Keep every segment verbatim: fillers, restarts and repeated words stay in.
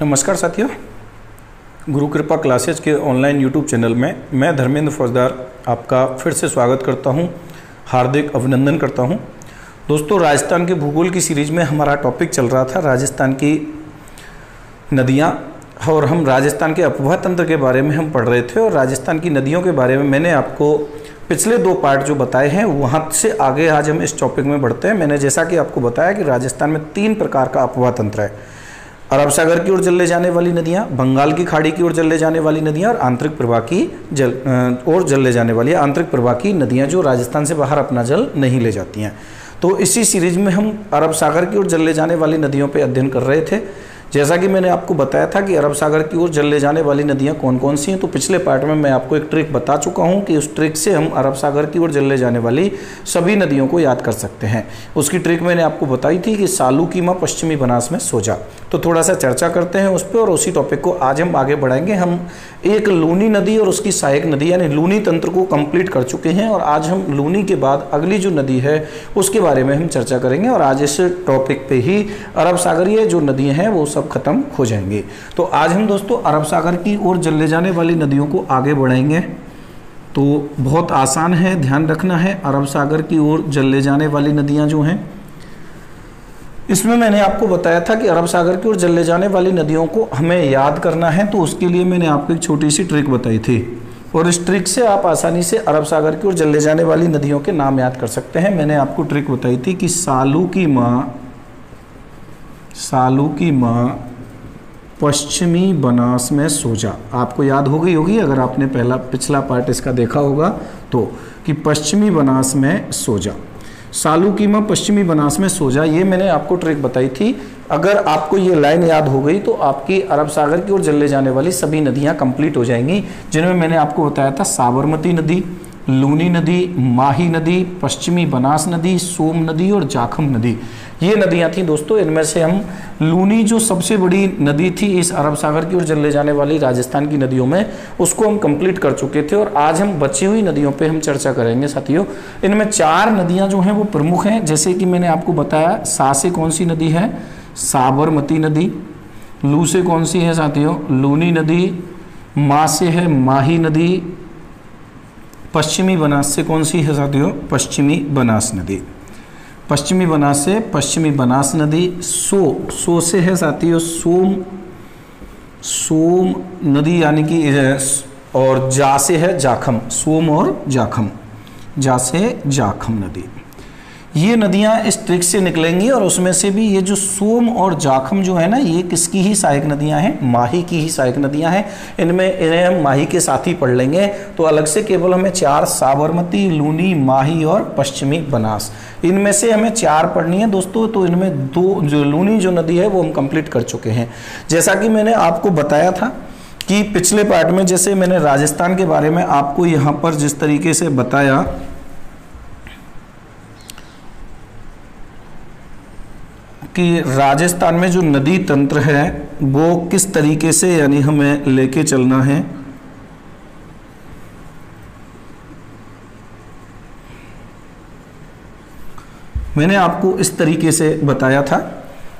नमस्कार साथियों, गुरु कृपा क्लासेज के ऑनलाइन यूट्यूब चैनल में मैं धर्मेंद्र फौजदार आपका फिर से स्वागत करता हूं, हार्दिक अभिनंदन करता हूं। दोस्तों, राजस्थान के भूगोल की सीरीज़ में हमारा टॉपिक चल रहा था राजस्थान की नदियां, और हम राजस्थान के अपवाह तंत्र के बारे में हम पढ़ रहे थे। और राजस्थान की नदियों के बारे में मैंने आपको पिछले दो पार्ट जो बताए हैं, वहाँ से आगे आज हम इस टॉपिक में बढ़ते हैं। मैंने जैसा कि आपको बताया कि राजस्थान में तीन प्रकार का अपवाह तंत्र है। अरब सागर की ओर जल ले जाने वाली नदियां, बंगाल की खाड़ी की ओर जल ले जाने वाली नदियां और आंतरिक प्रवाह की जल और जल ले जाने वाली आंतरिक प्रवाह की नदियां जो राजस्थान से बाहर अपना जल नहीं ले जाती हैं। तो इसी सीरीज में हम अरब सागर की ओर जल ले जाने वाली नदियों पर अध्ययन कर रहे थे। जैसा कि मैंने आपको बताया था कि अरब सागर की ओर जल ले जाने वाली नदियाँ कौन कौन सी हैं, तो पिछले पार्ट में मैं आपको एक ट्रिक बता चुका हूँ कि उस ट्रिक से हम अरब सागर की ओर जल ले जाने वाली सभी नदियों को याद कर सकते हैं। उसकी ट्रिक मैंने आपको बताई थी कि सालू की माँ पश्चिमी बनास में सो जा। तो थोड़ा सा चर्चा करते हैं उस पर, और उसी टॉपिक को आज हम आगे बढ़ाएंगे। हम एक लूनी नदी और उसकी सहायक नदी यानी लूनी तंत्र को कंप्लीट कर चुके हैं, और आज हम लूनी के बाद अगली जो नदी है उसके बारे में हम चर्चा करेंगे। और आज इस टॉपिक पे ही अरब सागरीय जो नदियाँ हैं वो सब खत्म हो जाएंगी। तो आज हम दोस्तों अरब सागर की ओर जल ले जाने वाली नदियों को आगे बढ़ाएंगे। तो बहुत आसान है, ध्यान रखना है। अरब सागर की ओर जल ले जाने वाली नदियाँ जो हैं, इसमें मैंने आपको बताया था कि अरब सागर की ओर जल ले जाने वाली नदियों को हमें याद करना है। तो उसके लिए मैंने आपको एक छोटी सी ट्रिक बताई थी, और इस ट्रिक से आप आसानी से अरब सागर की ओर जल ले जाने वाली नदियों के नाम याद कर सकते हैं। मैंने आपको ट्रिक बताई थी कि सालू की माँ सालू की माँ पश्चिमी बनास में सो जा। आपको याद हो गई होगी अगर आपने पहला पिछला पार्ट इसका देखा होगा तो, कि पश्चिमी बनास में सो जा, सालू की माँ पश्चिमी बनास में सो जा। ये मैंने आपको ट्रिक बताई थी। अगर आपको ये लाइन याद हो गई तो आपकी अरब सागर की ओर जल ले जाने वाली सभी नदियाँ कंप्लीट हो जाएंगी, जिनमें मैंने आपको बताया था साबरमती नदी, लूनी नदी, माही नदी, पश्चिमी बनास नदी, सोम नदी और जाखम नदी। ये नदियाँ थीं दोस्तों। इनमें से हम लूनी जो सबसे बड़ी नदी थी इस अरब सागर की ओर जल ले जाने वाली राजस्थान की नदियों में, उसको हम कंप्लीट कर चुके थे। और आज हम बची हुई नदियों पे हम चर्चा करेंगे साथियों। इनमें चार नदियाँ जो हैं वो प्रमुख हैं, जैसे कि मैंने आपको बताया सा से कौन सी नदी है, साबरमती नदी। लू से कौन सी है साथियों, लूनी नदी। माँ से है माही नदी। पश्चिमी बनास से कौन सी है साथियों, पश्चिमी बनास नदी। पश्चिमी बनास से पश्चिमी बनास नदी। सो सो से है साथियों सोम सोम नदी यानी कि, और जा से है जाखम, सोम और जाखम, जा से जाखम नदी। ये नदियाँ इस ट्रिक से निकलेंगी, और उसमें से भी ये जो सोम और जाखम जो है ना, ये किसकी ही सहायक नदियाँ हैं, माही की ही सहायक नदियाँ हैं। इनमें इन्हें हम माही के साथ ही पढ़ लेंगे। तो अलग से केवल हमें चार, साबरमती, लूनी, माही और पश्चिमी बनास, इनमें से हमें चार पढ़नी है दोस्तों। तो इनमें दो, जो लूनी जो नदी है वो हम कंप्लीट कर चुके हैं। जैसा कि मैंने आपको बताया था कि पिछले पार्ट में, जैसे मैंने राजस्थान के बारे में आपको यहाँ पर जिस तरीके से बताया, कि राजस्थान में जो नदी तंत्र है वो किस तरीके से यानी हमें लेके चलना है। मैंने आपको इस तरीके से बताया था।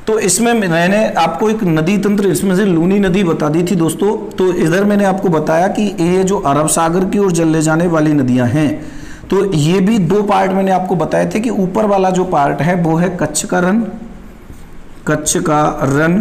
तो इसमें मैंने आपको एक नदी तंत्र, इसमें से लूनी नदी बता दी थी दोस्तों। तो इधर मैंने आपको बताया कि ये जो अरब सागर की ओर जल ले जाने वाली नदियां हैं, तो ये भी दो पार्ट मैंने आपको बताए थे कि ऊपर वाला जो पार्ट है वो है कच्छ का रन कच्छ का रन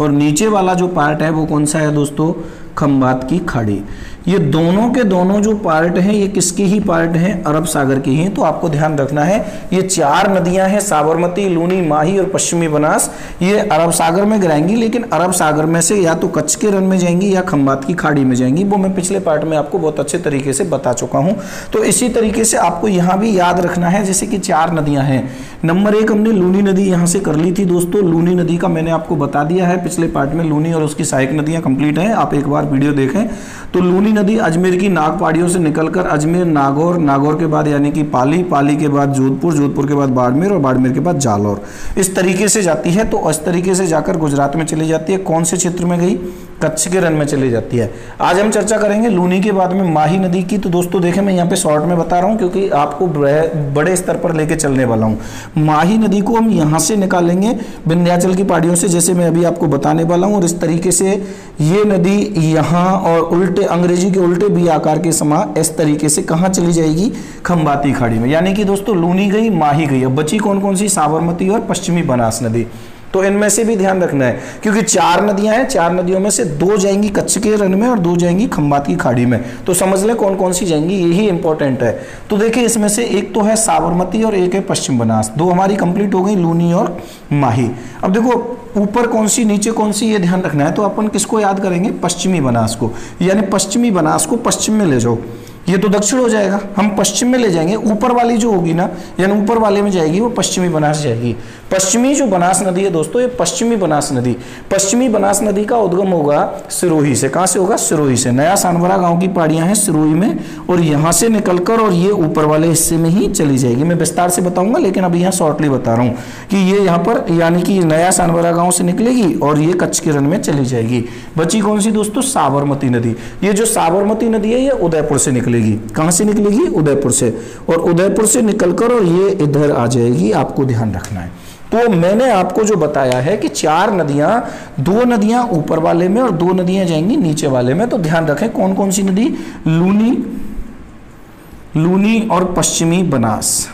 और नीचे वाला जो पार्ट है वो कौन सा है दोस्तों, खंभात की खाड़ी। ये दोनों के दोनों जो पार्ट हैं ये किसके ही पार्ट हैं, अरब सागर के ही। तो आपको ध्यान रखना है, ये चार नदियां हैं, साबरमती, लूनी, माही और पश्चिमी बनास, ये अरब सागर में गिराएंगी। लेकिन अरब सागर में से या तो कच्छ के रन में जाएंगी या खंभात की खाड़ी में जाएंगी। वो मैं पिछले पार्ट में आपको बहुत अच्छे तरीके से बता चुका हूँ। तो इसी तरीके से आपको यहाँ भी याद रखना है। जैसे कि चार नदियाँ हैं, नंबर एक हमने लूनी नदी यहाँ से कर ली थी दोस्तों। लूनी नदी का मैंने आपको बता दिया है पिछले पार्ट में, लूनी और उसकी सहायक नदियाँ कंप्लीट हैं, आप एक बार वीडियो देखें। तो लूनी नदी अजमेर की नागपाड़ियों से निकलकर अजमेर, नागौर, नागौर के बाद यानी कि पाली, पाली के बाद जोधपुर, जोधपुर के बाद बाड़मेर और बाड़मेर के बाद जालौर, इस तरीके से जाती है। तो इस तरीके से जाकर गुजरात में चली जाती है। कौन से क्षेत्र में गई, कच्छ के रन में चली जाती है। आज हम चर्चा करेंगे लूनी के बाद में माही नदी की। तो दोस्तों देखें, मैं यहाँ पे शॉर्ट में बता रहा हूँ क्योंकि आपको बड़े स्तर पर लेके चलने वाला हूँ। माही नदी को हम यहाँ से निकालेंगे विंध्याचल की पहाड़ियों से, जैसे मैं अभी आपको बताने वाला हूँ। और इस तरीके से ये नदी यहाँ और उल्टे अंग्रेजी के उल्टे बी आकार के समा इस तरीके से कहाँ चली जाएगी, खंभाती खाड़ी में। यानी कि दोस्तों लूनी गई, माही गई, अब बची कौन कौन सी, साबरमती और पश्चिमी बनास नदी। तो इनमें से भी ध्यान रखना है क्योंकि चार नदियां हैं, चार नदियों में से दो जाएंगी कच्छ के रण में और दो जाएंगी खंभात की खाड़ी में। तो समझ ले कौन कौन सी जाएंगी, यही इंपॉर्टेंट है। तो देखिए, इसमें से एक तो है साबरमती और एक है पश्चिम बनास। दो हमारी कंप्लीट हो गई, लूनी और माही। अब देखो ऊपर कौन सी नीचे कौन सी, ये ध्यान रखना है। तो अपन किसको याद करेंगे, पश्चिमी बनास को। यानी पश्चिमी बनास को पश्चिम में ले जाओ, ये तो दक्षिण हो जाएगा, हम पश्चिम में ले जाएंगे। ऊपर वाली जो होगी ना, यानी ऊपर वाले में जाएगी, वो पश्चिमी बनास जाएगी। पश्चिमी जो बनास नदी है दोस्तों, ये पश्चिमी बनास नदी, पश्चिमी बनास नदी का उद्गम होगा सिरोही से। कहाँ से होगा, सिरोही से। नया सानवरा गांव की पहाड़ियां हैं सिरोही में, और यहाँ से निकलकर और ये ऊपर वाले हिस्से में ही चली जाएगी। मैं विस्तार से बताऊंगा लेकिन अभी यहाँ शॉर्टली बता रहा हूँ कि ये यहाँ पर यानी कि नया सानवरा गाँव से निकलेगी और ये कच्छ के रण में चली जाएगी। बची कौन सी दोस्तों, साबरमती नदी। ये जो साबरमती नदी है ये उदयपुर से निकली। कहां से निकलेगी, उदयपुर से, और उदयपुर से निकलकर और ये इधर आ जाएगी, आपको ध्यान रखना है। तो मैंने आपको जो बताया है कि चार नदियां, दो नदियां ऊपर वाले में और दो नदियां जाएंगी नीचे वाले में। तो ध्यान रखें कौन कौन सी नदी, लूनी, लूनी और पश्चिमी बनास।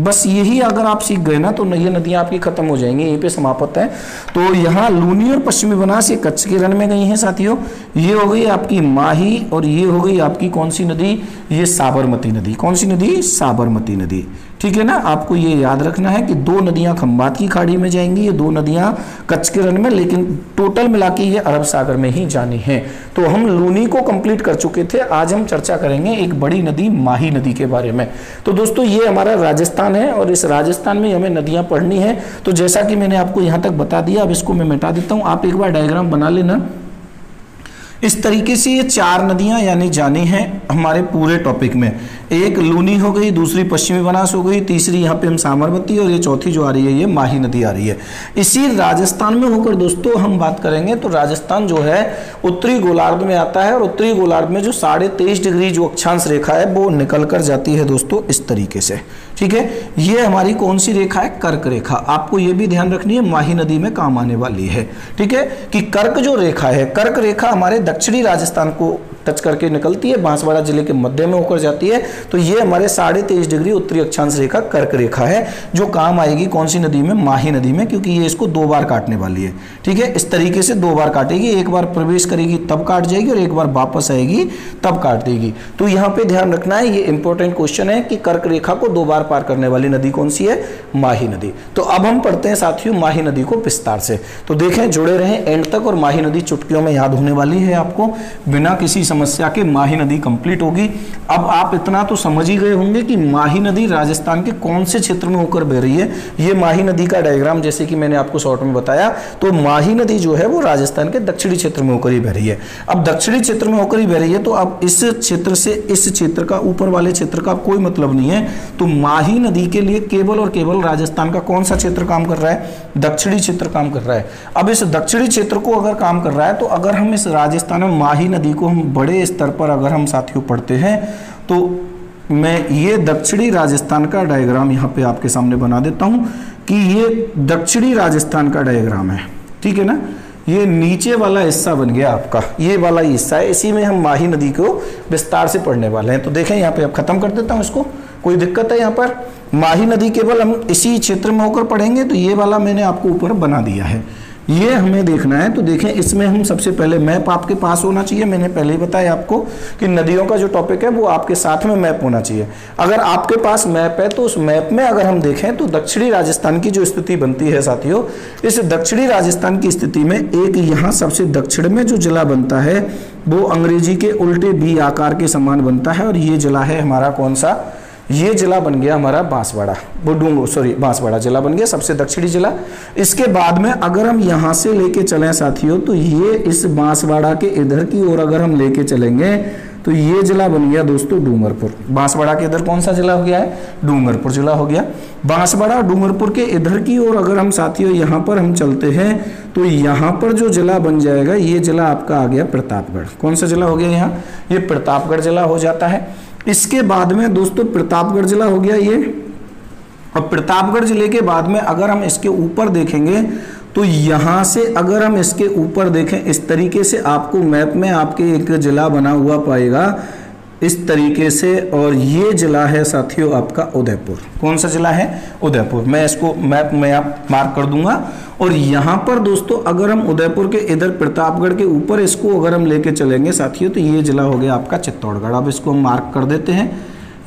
बस यही अगर आप सीख गए ना तो ये नदियां आपकी खत्म हो जाएंगी, यहीं पे समाप्त है। तो यहाँ लूनी और पश्चिमी बनास ये कच्छ के रण में गई हैं साथियों। ये हो गई आपकी माही और ये हो गई आपकी कौन सी नदी, ये साबरमती नदी। कौन सी नदी, साबरमती नदी। ठीक है ना, आपको ये याद रखना है कि दो नदियां खंभात की खाड़ी में जाएंगी, ये दो नदियां कच्छ के रण में, लेकिन टोटल मिला के ये अरब सागर में ही जानी है। तो हम लूनी को कंप्लीट कर चुके थे। आज हम चर्चा करेंगे एक बड़ी नदी माही नदी के बारे में। तो दोस्तों ये हमारा राजस्थान है और इस राजस्थान में हमें नदियां पढ़नी है। तो जैसा कि मैंने आपको यहाँ तक बता दिया, अब इसको मैं मिटा देता हूँ। आप एक बार डायग्राम बना लेना। इस तरीके से ये चार नदियां यानी जानी हैं हमारे पूरे टॉपिक में। एक लूनी हो गई, दूसरी पश्चिमी बनास हो गई, तीसरी यहाँ पे हम साबरमती और ये चौथी जो आ रही है ये माही नदी आ रही है। इसी राजस्थान में होकर दोस्तों हम बात करेंगे तो राजस्थान जो है उत्तरी गोलार्ध में आता है और उत्तरी गोलार्ध में जो साढ़े तेईस डिग्री जो अक्षांश रेखा है वो निकल कर जाती है दोस्तों इस तरीके से। ठीक है, ये हमारी कौन सी रेखा है, कर्क रेखा। आपको ये भी ध्यान रखनी है, माही नदी में काम आने वाली है। ठीक है कि कर्क जो रेखा है, कर्क रेखा हमारे दक्षिणी राजस्थान को टच करके निकलती है, बांसवाड़ा जिले के मध्य में होकर जाती है। तो ये हमारे साढ़े तेईस डिग्री उत्तरी अक्षांश रेखा कर्क रेखा है, जो काम आएगी कौन सी नदी में, माही नदी में, क्योंकि ये इसको दो बार काटने वाली है। ठीक है, इस तरीके से दो बार काटेगी, एक बार प्रवेश करेगी तब काट जाएगी और एक बार वापस आएगी तब काट देगी। तो यहाँ पे ध्यान रखना है, ये इंपॉर्टेंट क्वेश्चन है कि कर्क रेखा को दो बार पार करने वाली नदी कौन सी है, माही नदी। तो अब हम पढ़ते हैं साथियों माही नदी को विस्तार से। तो देखें, जुड़े रहें एंड तक और माही नदी चुटकियों में याद होने वाली है आपको। बिना किसी समस्या के माही नदी कंप्लीट होगी। अब आप इतना तो समझ ही गए होंगे कि माही नदी राजस्थान के कौन से क्षेत्र में होकर बह रही है। ये माही नदी का डायग्राम जैसे कि मैंने आपको शॉर्ट में बताया, तो माही नदी जो है वो राजस्थान के दक्षिणी क्षेत्र में होकर ही बह रही है। अब दक्षिणी क्षेत्र में होकर ही बह रही है तो अब इस क्षेत्र से इस क्षेत्र का, ऊपर वाले क्षेत्र का कोई मतलब नहीं है। तो माही नदी के लिए केवल और केवल राजस्थान का कौन सा क्षेत्र काम कर रहा है, दक्षिणी क्षेत्र काम कर रहा है। अब इस दक्षिणी क्षेत्र को अगर काम कर रहा है तो अगर हम इस राजस्थान में माही नदी को हम बड़े स्तर पर अगर हम साथियों पढ़ते हैं तो मैं ये दक्षिणी राजस्थान का डायग्राम यहाँ पे आपके सामने बना देता हूँ कि ये दक्षिणी राजस्थान का डायग्राम है। ठीक है ना, ये नीचे वाला हिस्सा बन गया आपका, ये वाला हिस्सा है, इसी में हम माही नदी को विस्तार से पढ़ने वाले हैं। तो देखें यहाँ पे आप खत्म कर देता हूँ इसको, कोई दिक्कत है यहाँ पर। माही नदी केवल हम इसी क्षेत्र में होकर पढ़ेंगे। तो ये वाला मैंने आपको ऊपर बना दिया है, ये हमें देखना है। तो देखें, इसमें हम सबसे पहले मैप आपके पास होना चाहिए। मैंने पहले ही बताया आपको कि नदियों का जो टॉपिक है वो आपके साथ में मैप होना चाहिए। अगर आपके पास मैप है तो उस मैप में अगर हम देखें तो दक्षिणी राजस्थान की जो स्थिति बनती है साथियों, इस दक्षिणी राजस्थान की स्थिति में एक यहाँ सबसे दक्षिण में जो जिला बनता है वो अंग्रेजी के उल्टे बी आकार के समान बनता है और ये जिला है हमारा कौन सा, ये जिला बन गया हमारा बांसवाड़ा, वो डूंगो सॉरी बांसवाड़ा जिला बन गया सबसे दक्षिणी जिला। इसके बाद में अगर हम यहाँ से लेके चलें साथियों तो ये इस बांसवाड़ा के इधर की ओर अगर हम लेके चलेंगे तो ये जिला बन गया दोस्तों डूंगरपुर। बांसवाड़ा के इधर कौन सा जिला हो गया है? डूंगरपुर जिला हो गया। बांसवाड़ा डूंगरपुर के इधर की ओर अगर हम साथियों यहाँ पर हम चलते हैं तो यहाँ पर जो जिला बन जाएगा ये जिला आपका आ गया प्रतापगढ़। कौन सा जिला हो गया यहाँ? ये प्रतापगढ़ जिला हो जाता है। इसके बाद में दोस्तों प्रतापगढ़ जिला हो गया ये। और प्रतापगढ़ जिले के बाद में अगर हम इसके ऊपर देखेंगे तो यहाँ से अगर हम इसके ऊपर देखें इस तरीके से आपको मैप में आपके एक जिला बना हुआ पाएगा इस तरीके से, और ये जिला है साथियों आपका उदयपुर। कौन सा जिला है? उदयपुर। मैं इसको मैप में आप मार्क कर दूंगा। और यहाँ पर दोस्तों अगर हम उदयपुर के इधर प्रतापगढ़ के ऊपर इसको अगर हम लेके चलेंगे साथियों तो ये जिला हो गया आपका चित्तौड़गढ़। अब इसको हम मार्क कर देते हैं,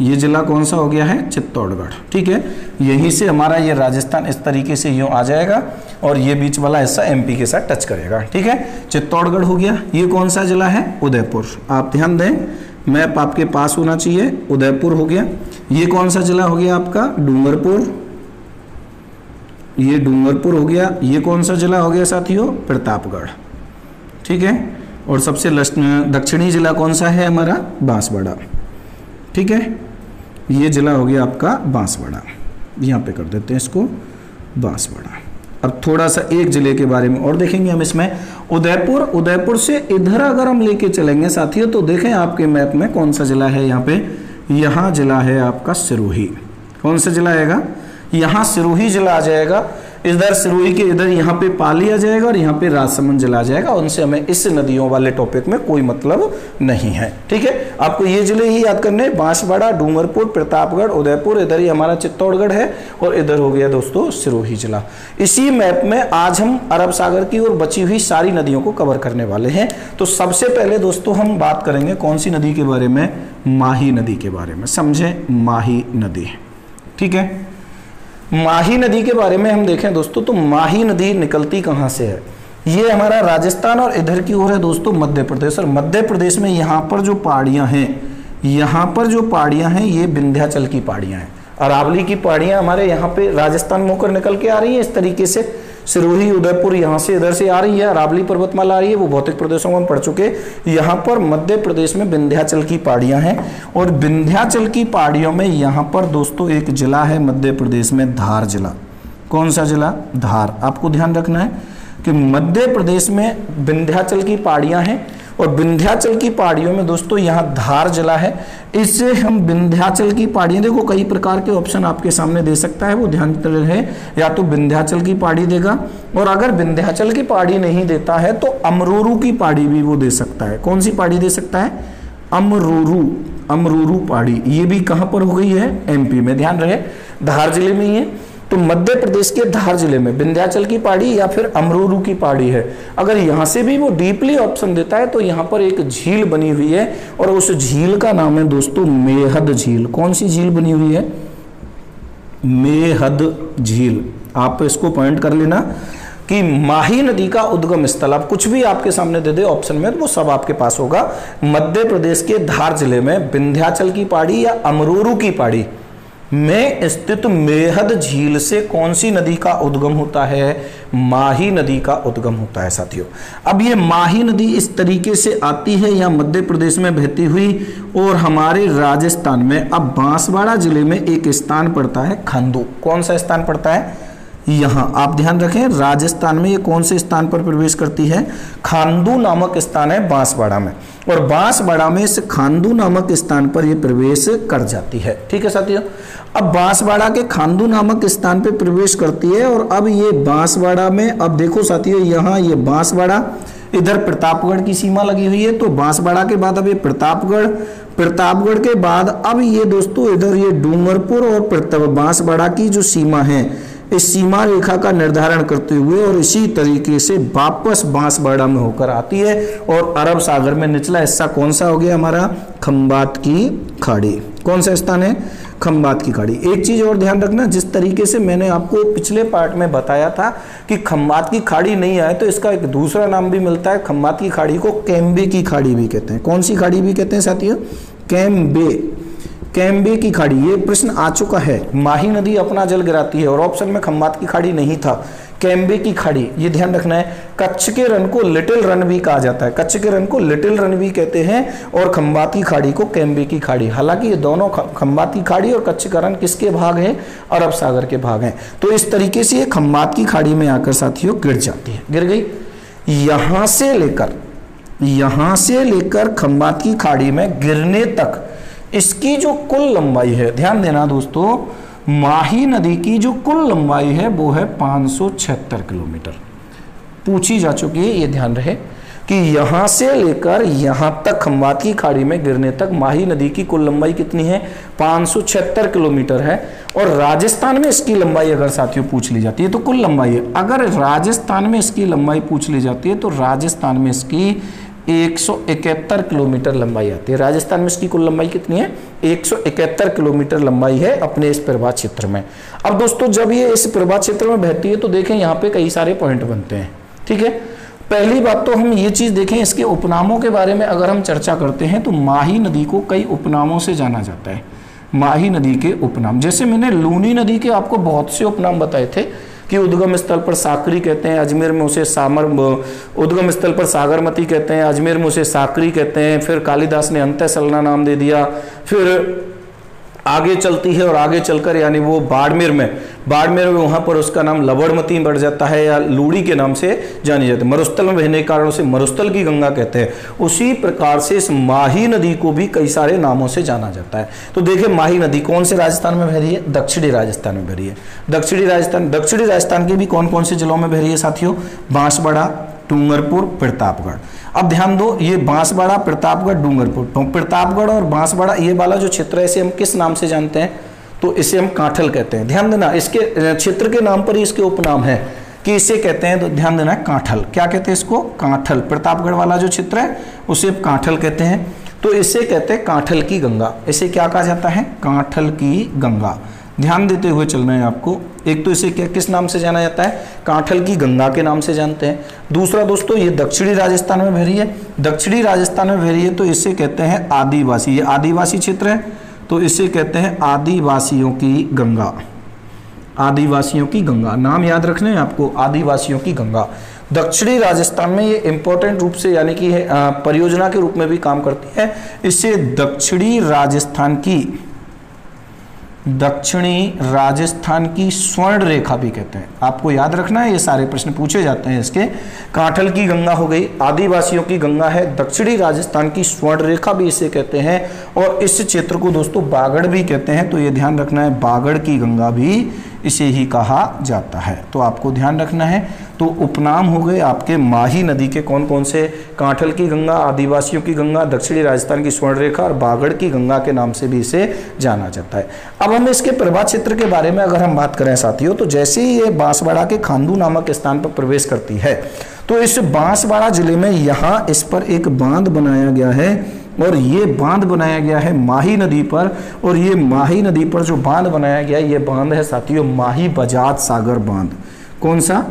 ये जिला कौन सा हो गया है? चित्तौड़गढ़। ठीक है, यहीं से हमारा ये राजस्थान इस तरीके से यूँ आ जाएगा और ये बीच वाला हिस्सा एमपी के साथ टच करेगा। ठीक है, चित्तौड़गढ़ हो गया। ये कौन सा जिला है? उदयपुर। आप ध्यान दें, मैप आपके पास होना चाहिए। उदयपुर हो गया। ये कौन सा जिला हो गया आपका? डूंगरपुर। ये डूंगरपुर हो गया। ये कौन सा जिला हो गया साथियों? प्रतापगढ़। ठीक है, और सबसे दक्षिणी जिला कौन सा है हमारा? बांसवाड़ा। ठीक है, ये जिला हो गया आपका बांसवाड़ा। यहाँ पे कर देते हैं इसको बांसवाड़ा। अब थोड़ा सा एक जिले के बारे में और देखेंगे हम इसमें। उदयपुर, उदयपुर से इधर अगर हम लेके चलेंगे साथियों तो देखें आपके मैप में कौन सा जिला है यहाँ पे। यहाँ जिला है आपका सिरोही। कौन सा जिला आएगा? यहाँ सिरोही जिला आ जाएगा। इधर सिरोही के इधर यहाँ पे पाली आ जाएगा और यहाँ पे राजसमंद जिला आ जाएगा। उनसे हमें इस नदियों वाले टॉपिक में कोई मतलब नहीं है। ठीक है, आपको ये जिले ही याद करने, बांसवाड़ा, डूंगरपुर, प्रतापगढ़, उदयपुर, इधर ही हमारा चित्तौड़गढ़ है और इधर हो गया दोस्तों सिरोही जिला। इसी मैप में आज हम अरब सागर की ओर बची हुई सारी नदियों को कवर करने वाले हैं। तो सबसे पहले दोस्तों हम बात करेंगे कौन सी नदी के बारे में? माही नदी के बारे में। समझे, माही नदी। ठीक है, माही नदी के बारे में हम देखें दोस्तों तो माही नदी निकलती कहाँ से है? ये हमारा राजस्थान और इधर की ओर है दोस्तों मध्य प्रदेश। और मध्य प्रदेश में यहाँ पर जो पहाड़ियाँ हैं, यहाँ पर जो पहाड़ियाँ हैं ये विंध्याचल की पहाड़ियाँ हैं। अरावली की पहाड़ियाँ हमारे यहाँ पे राजस्थान में होकर निकल के आ रही हैं इस तरीके से। सिरोही, उदयपुर यहाँ से इधर से आ रही है, अरावली पर्वतमाला आ रही है, वो भौतिक प्रदेशों में हम पढ़ चुके। यहाँ पर मध्य प्रदेश में विंध्याचल की पहाड़ियाँ हैं और विंध्याचल की पहाड़ियों में यहाँ पर दोस्तों एक जिला है मध्य प्रदेश में, धार जिला। कौन सा जिला? धार। आपको ध्यान रखना है कि मध्य प्रदेश में विंध्याचल की पहाड़ियाँ हैं और विंध्याचल की पहाड़ियों में दोस्तों यहाँ धार जिला है। इससे हम विंध्याचल की पहाड़ियाँ, देखो कई प्रकार के ऑप्शन आपके सामने दे सकता है, वो ध्यान रहे, या तो विंध्याचल की पहाड़ी देगा और अगर विंध्याचल की पहाड़ी नहीं देता है तो अमरूरू की पहाड़ी भी वो दे सकता है। कौन सी पहाड़ी दे सकता है? अमरूरू। अमरूरू पहाड़ी ये भी कहाँ पर हो गई है? एमपी में। ध्यान रहे, धार जिले में ही है। तो मध्य प्रदेश के धार जिले में विंध्याचल की पहाड़ी या फिर अमरूरू की पहाड़ी है। अगर यहाँ से भी वो डीपली ऑप्शन देता है तो यहाँ पर एक झील बनी हुई है और उस झील का नाम है दोस्तों मेहद झील। कौन सी झील बनी हुई है? मेहद झील। आप इसको पॉइंट कर लेना कि माही नदी का उद्गम स्थल। आप कुछ भी आपके सामने दे दे ऑप्शन में तो वो सब आपके पास होगा। मध्य प्रदेश के धार जिले में विंध्याचल की पहाड़ी या अमरूरू की पहाड़ी में स्थित मेहद झील से कौन सी नदी का उद्गम होता है? माही नदी का उद्गम होता है साथियों। अब ये माही नदी इस तरीके से आती है या मध्य प्रदेश में बहती हुई और हमारे राजस्थान में। अब बांसवाड़ा जिले में एक स्थान पड़ता है खान्डू। कौन सा स्थान पड़ता है? यहाँ आप ध्यान रखें, राजस्थान में ये कौन से स्थान पर प्रवेश करती है? खान्डू नामक स्थान है बांसवाड़ा में और बांसवाड़ा में इस खान्डू नामक स्थान पर ये प्रवेश कर जाती है। ठीक है साथियों, अब बांसवाड़ा के खान्डू नामक स्थान पर प्रवेश करती है और अब ये बांसवाड़ा में, अब देखो साथियों यहाँ ये बांसवाड़ा, इधर प्रतापगढ़ की सीमा लगी हुई है। तो बांसवाड़ा के बाद अब ये प्रतापगढ़, प्रतापगढ़ के बाद अब ये दोस्तों इधर ये डूंगरपुर और बांसवाड़ा की जो सीमा है इस सीमा रेखा का निर्धारण करते हुए और इसी तरीके से वापस बांसवाड़ा में होकर आती है और अरब सागर में निचला हिस्सा कौन सा हो गया हमारा? खंभात की खाड़ी। कौन सा स्थान है? खंभात की खाड़ी। एक चीज और ध्यान रखना, जिस तरीके से मैंने आपको पिछले पार्ट में बताया था कि खंभात की खाड़ी नहीं आए तो इसका एक दूसरा नाम भी मिलता है। खंभात की खाड़ी को कैम्बे की खाड़ी भी कहते हैं। कौन सी खाड़ी भी कहते हैं साथियों? कैम्बे। कैम्बे की खाड़ी। ये प्रश्न आ चुका है। माही नदी अपना जल गिराती है और ऑप्शन में खंभात की खाड़ी नहीं था। कैम्बे की खाड़ी, ये ध्यान रखना है। कच्छ के रन को लिटिल रन भी कहा जाता है, कच्छ के रन को लिटिल रन भी कहते हैं, और खंभात की खाड़ी को कैम्बे की खाड़ी। हालांकि ये दोनों खंभात की खाड़ी और कच्छ का रन किसके भाग हैं? अरब सागर के भाग हैं। तो इस तरीके से ये खंभात की खाड़ी में आकर साथियों गिर जाती है, गिर गई। यहाँ से लेकर यहाँ से लेकर खंभात की खाड़ी में गिरने तक इसकी जो कुल लंबाई है, ध्यान देना दोस्तों, माही नदी की जो कुल लंबाई है वो है पाँच सौ छिहत्तर किलोमीटर। पूछी जा चुकी है, ये ध्यान रहे कि यहाँ से लेकर यहाँ तक खंभात की खाड़ी में गिरने तक माही नदी की कुल लंबाई कितनी है? पाँच सौ छिहत्तर किलोमीटर है। और राजस्थान में इसकी लंबाई अगर साथियों पूछ ली जाती है तो कुल लंबाई है, अगर राजस्थान में इसकी लंबाई पूछ ली जाती है तो राजस्थान में इसकी एक सौ इकहत्तर किलोमीटर लंबाई आती है। राजस्थान में इसकी कुल लंबाई कितनी है? एक सौ इकहत्तर किलोमीटर लंबाई है अपने इस प्रभात क्षेत्र में। अब दोस्तों जब ये इस प्रभात क्षेत्र में बहती है तो देखें यहाँ पे कई सारे पॉइंट बनते हैं, ठीक है। पहली बात तो हम ये चीज देखें, इसके उपनामों के बारे में अगर हम चर्चा करते हैं तो माही नदी को कई उपनामों से जाना जाता है। माही नदी के उपनाम, जैसे मैंने लूनी नदी के आपको बहुत से उपनाम बताए थे कि उद्गम स्थल पर साकरी कहते हैं, अजमेर में उसे सामर, उद्गम स्थल पर सागरमती कहते हैं, अजमेर में उसे साकरी कहते हैं, फिर कालिदास ने अंतःसलना नाम दे दिया, फिर आगे चलती है और आगे चलकर यानी वो बाड़मेर में, बाड़मेर में वहाँ पर उसका नाम लवड़मती बढ़ जाता है या लूड़ी के नाम से जानी जाती है। मरुस्थल में बहने के कारण उसे मरुस्थल की गंगा कहते हैं। उसी प्रकार से इस माही नदी को भी कई सारे नामों से जाना जाता है। तो देखिए माही नदी कौन से राजस्थान में बह रही है? दक्षिणी राजस्थान में बह रही है। दक्षिणी राजस्थान, दक्षिणी राजस्थान के भी कौन कौन से जिलों में बह रही है साथियों? बांसवाड़ा, डूंगरपुर, प्रतापगढ़। अब ध्यान दो, ये बांसवाड़ा, प्रतापगढ़, डूंगरपुर। तो प्रतापगढ़ और बांसवाड़ा ये वाला जो क्षेत्र है इसे हम किस नाम से जानते हैं? तो इसे हम कांठल कहते हैं। ध्यान देना, इसके क्षेत्र के नाम पर ही इसके उपनाम है कि इसे कहते हैं, तो ध्यान देना कांठल। क्या कहते हैं इसको? कांठल। प्रतापगढ़ वाला जो क्षेत्र है उसे कांठल कहते हैं। तो इसे कहते हैं कांठल की गंगा। इसे क्या कहा जाता है? कांठल की गंगा। ध्यान देते हुए चलना है आपको। एक तो इसे क्या किस नाम से जाना जाता है? कांठल की गंगा के नाम से जानते हैं। दूसरा दोस्तों ये दक्षिणी राजस्थान में बह रही है, दक्षिणी राजस्थान में बह रही है तो इसे कहते हैं आदिवासी, ये आदिवासी क्षेत्र है तो इसे कहते हैं आदिवासियों की गंगा। आदिवासियों की गंगा नाम याद रखना है आपको, आदिवासियों की गंगा। दक्षिणी राजस्थान में ये इंपॉर्टेंट रूप से यानी कि परियोजना के रूप में भी काम करती है। इसे दक्षिणी राजस्थान की दक्षिणी राजस्थान की स्वर्ण रेखा भी कहते हैं। आपको याद रखना है, ये सारे प्रश्न पूछे जाते हैं इसके। कांठल की गंगा हो गई, आदिवासियों की गंगा है, दक्षिणी राजस्थान की स्वर्ण रेखा भी इसे कहते हैं, और इस क्षेत्र को दोस्तों बागड़ भी कहते हैं। तो ये ध्यान रखना है, बागड़ की गंगा भी इसे ही कहा जाता है। तो आपको ध्यान रखना है। तो उपनाम हो गए आपके माही नदी के कौन कौन से? कांठल की गंगा, आदिवासियों की गंगा, दक्षिणी राजस्थान की स्वर्ण रेखा और बागड़ की गंगा के नाम से भी इसे जाना जाता है। अब हम इसके प्रभात क्षेत्र के बारे में अगर हम बात करें साथियों, तो जैसे ही ये बांसवाड़ा के खान्डू नामक स्थान पर प्रवेश करती है तो इस बांसवाड़ा जिले में यहाँ इस पर एक बांध बनाया गया है, और ये बांध बनाया गया है माही नदी पर, और ये माही नदी पर जो बांध बनाया गया है ये बांध है साथियों माही बजाज सागर बांध। कौन सा?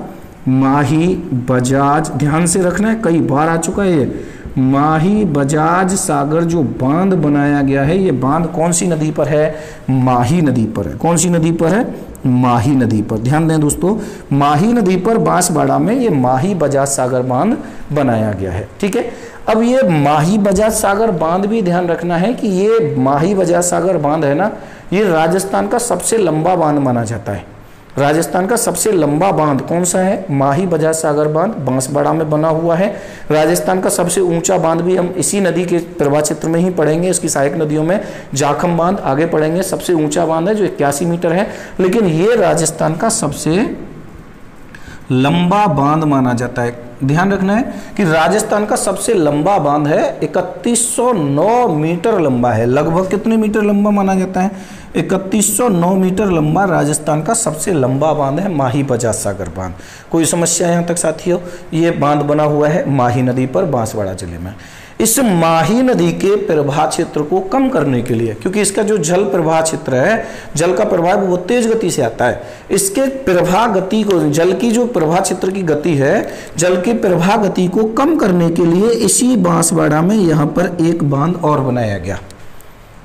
माही बजाज, ध्यान से रखना है, कई बार आ चुका है ये माही बजाज सागर जो बांध बनाया गया है। ये बांध कौन सी नदी पर है? माही नदी पर है। कौन सी नदी पर है? माही नदी पर। ध्यान दें दोस्तों, माही नदी पर बांसवाड़ा में ये माही बजाज सागर बांध बनाया गया है, ठीक है। अब ये माही बजाज सागर बांध भी ध्यान रखना है कि ये माही बजाज सागर बांध है ना, ये राजस्थान का सबसे लंबा बांध माना जाता है। राजस्थान का सबसे लंबा बांध कौन सा है? माही बजाज सागर बांध बांसवाड़ा में बना हुआ है। राजस्थान का सबसे ऊंचा बांध भी हम इसी नदी के प्रभात क्षेत्र में ही पढ़ेंगे, इसकी सहायक नदियों में जाखम बांध आगे पढ़ेंगे, सबसे ऊंचा बांध है जो इक्यासी मीटर है। लेकिन ये राजस्थान का सबसे लंबा बांध माना जाता है। ध्यान रखना है कि राजस्थान का सबसे लंबा बांध है, इकतीस सौ नौ मीटर लंबा है। लगभग कितने मीटर लंबा माना जाता है? इकतीस सौ नौ मीटर लंबा राजस्थान का सबसे लंबा बांध है माही बजाज सागर बांध। कोई समस्या यहाँ तक साथियों? ये बांध बना हुआ है माही नदी पर बांसवाड़ा जिले में। इस माही नदी के प्रवाह क्षेत्र को कम करने के लिए, क्योंकि इसका जो जल प्रवाह क्षेत्र है, जल का प्रवाह वो तेज गति से आता है, इसके प्रवाह गति को, जल की जो प्रवाह क्षेत्र की गति है, जल के प्रवाह गति को कम करने के लिए इसी बांसवाड़ा में यहाँ पर एक बांध और बनाया गया,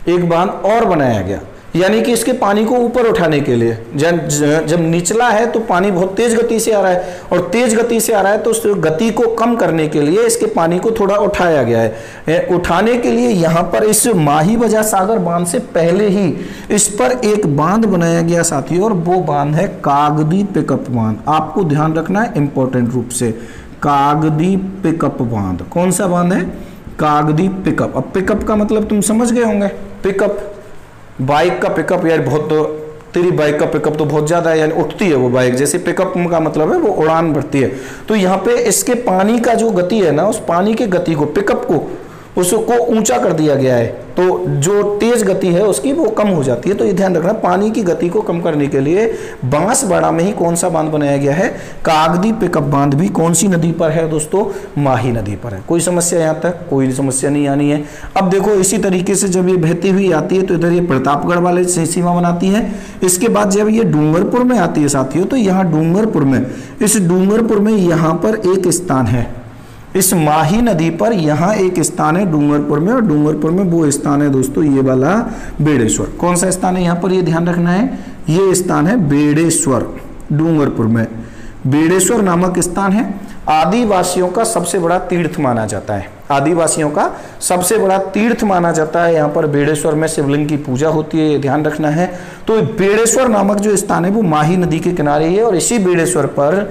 एक बांध और बनाया गया। यानी कि इसके पानी को ऊपर उठाने के लिए। जब जब निचला है तो पानी बहुत तेज गति से आ रहा है और तेज गति से आ रहा है तो उस गति को कम करने के लिए इसके पानी को थोड़ा उठाया गया है। उठाने के लिए यहाँ पर इस माही बजाज सागर बांध से पहले ही इस पर एक बांध बनाया गया साथियों, और वो बांध है कागदी पिकअप बांध। आपको ध्यान रखना है इंपॉर्टेंट रूप से, कागदी पिकअप बांध। कौन सा बांध है? कागदी पिकअप। अब पिकअप का मतलब तुम समझ गए होंगे, पिकअप बाइक का पिकअप, यार बहुत तो, तेरी बाइक का पिकअप तो बहुत ज़्यादा है, यानी उठती है वो बाइक, जैसे पिकअप का मतलब है वो उड़ान भरती है। तो यहाँ पे इसके पानी का जो गति है ना, उस पानी के गति को, पिकअप को, उसको ऊंचा कर दिया गया है, तो जो तेज गति है उसकी वो कम हो जाती है। तो ये ध्यान रखना, पानी की गति को कम करने के लिए बांसवाड़ा में ही कौन सा बांध बनाया गया है? कागदी पिकअप बांध। भी कौन सी नदी पर है दोस्तों? माही नदी पर है। कोई समस्या यहाँ तक? कोई समस्या नहीं आनी है। अब देखो इसी तरीके से जब ये बहती हुई आती है तो इधर ये प्रतापगढ़ वाले से सीमा बनाती है। इसके बाद जब ये डूंगरपुर में आती है साथियों, तो यहाँ डूंगरपुर में, इस डूंगरपुर में यहाँ पर एक स्थान है, इस माही नदी पर यहाँ एक स्थान है डूंगरपुर में, और डूंगरपुर में वो स्थान है दोस्तों ये वाला बेड़ेश्वर। कौन सा स्थान है यहाँ पर? ये ध्यान रखना है, ये स्थान है बेड़ेश्वर, डूंगरपुर में बेड़ेश्वर नामक स्थान है। आदिवासियों का सबसे बड़ा तीर्थ माना जाता है, आदिवासियों का सबसे बड़ा तीर्थ माना जाता है। यहाँ पर बेड़ेश्वर में शिवलिंग की पूजा होती है, ये ध्यान रखना है। तो बेड़ेश्वर नामक जो स्थान है वो माही नदी के किनारे है, और इसी बेड़ेश्वर पर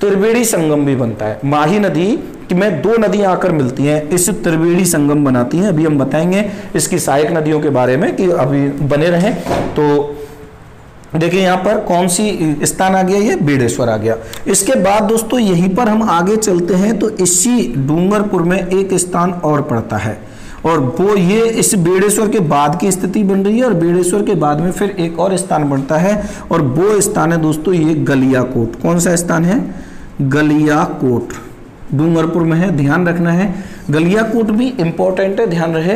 त्रिवेणी संगम भी बनता है। माही नदी कि मैं दो नदियां आकर मिलती हैं, इस त्रिवेणी संगम बनाती हैं। अभी हम बताएंगे इसकी सहायक नदियों के बारे में, कि अभी बने रहें। तो देखिए यहाँ पर कौन सी स्थान आ गया? ये बेड़ेश्वर आ गया। इसके बाद दोस्तों यहीं पर हम आगे चलते हैं तो इसी डूंगरपुर में एक स्थान और पड़ता है, और वो ये इस बेड़ेश्वर के बाद की स्थिति बन रही है, और बेड़ेश्वर के बाद में फिर एक और स्थान बनता है, और वो स्थान है दोस्तों ये गलियाकोट। कौन सा स्थान है? गलियाकोट डूंगरपुर में है, ध्यान रखना है। गलियाकोट भी इंपॉर्टेंट है, ध्यान रहे।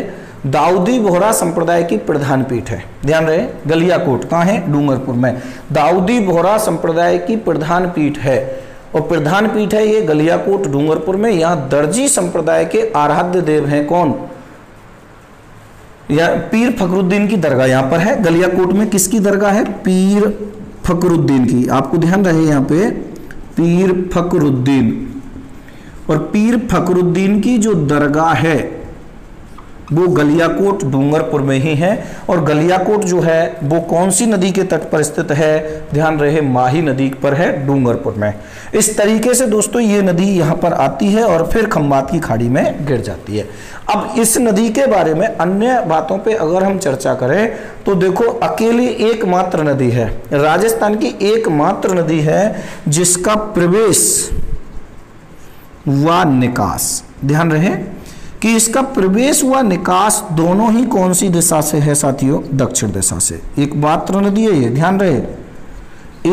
दाऊदी बोहरा संप्रदाय की प्रधान पीठ है, ध्यान रहे। गलियाकोट कहाँ है? डूंगरपुर में। दाऊदी बोहरा संप्रदाय की प्रधान पीठ है, और प्रधान पीठ है ये गलियाकोट डूंगरपुर में। यहाँ दर्जी संप्रदाय के आराध्य देव हैं कौन? या पीर फखरुद्दीन की दरगाह यहाँ पर है। गलियाकोट में किसकी दरगाह है? पीर फखरुद्दीन की। आपको ध्यान रहे यहाँ पे पीर फखरुद्दीन, और पीर फखरुद्दीन की जो दरगाह है वो गलियाकोट डूंगरपुर में ही है। और गलियाकोट जो है वो कौन सी नदी के तट पर स्थित है? ध्यान रहे माही नदी पर है, डूंगरपुर में। इस तरीके से दोस्तों ये नदी यहाँ पर आती है और फिर खंभात की खाड़ी में गिर जाती है। अब इस नदी के बारे में अन्य बातों पे अगर हम चर्चा करें तो देखो, अकेली एकमात्र नदी है, राजस्थान की एकमात्र नदी है जिसका प्रवेश व निकास, ध्यान रहे कि इसका प्रवेश व निकास दोनों ही कौन सी दिशा से है साथियों? दक्षिण दिशा से। एकमात्र नदी है ये, ध्यान रहे,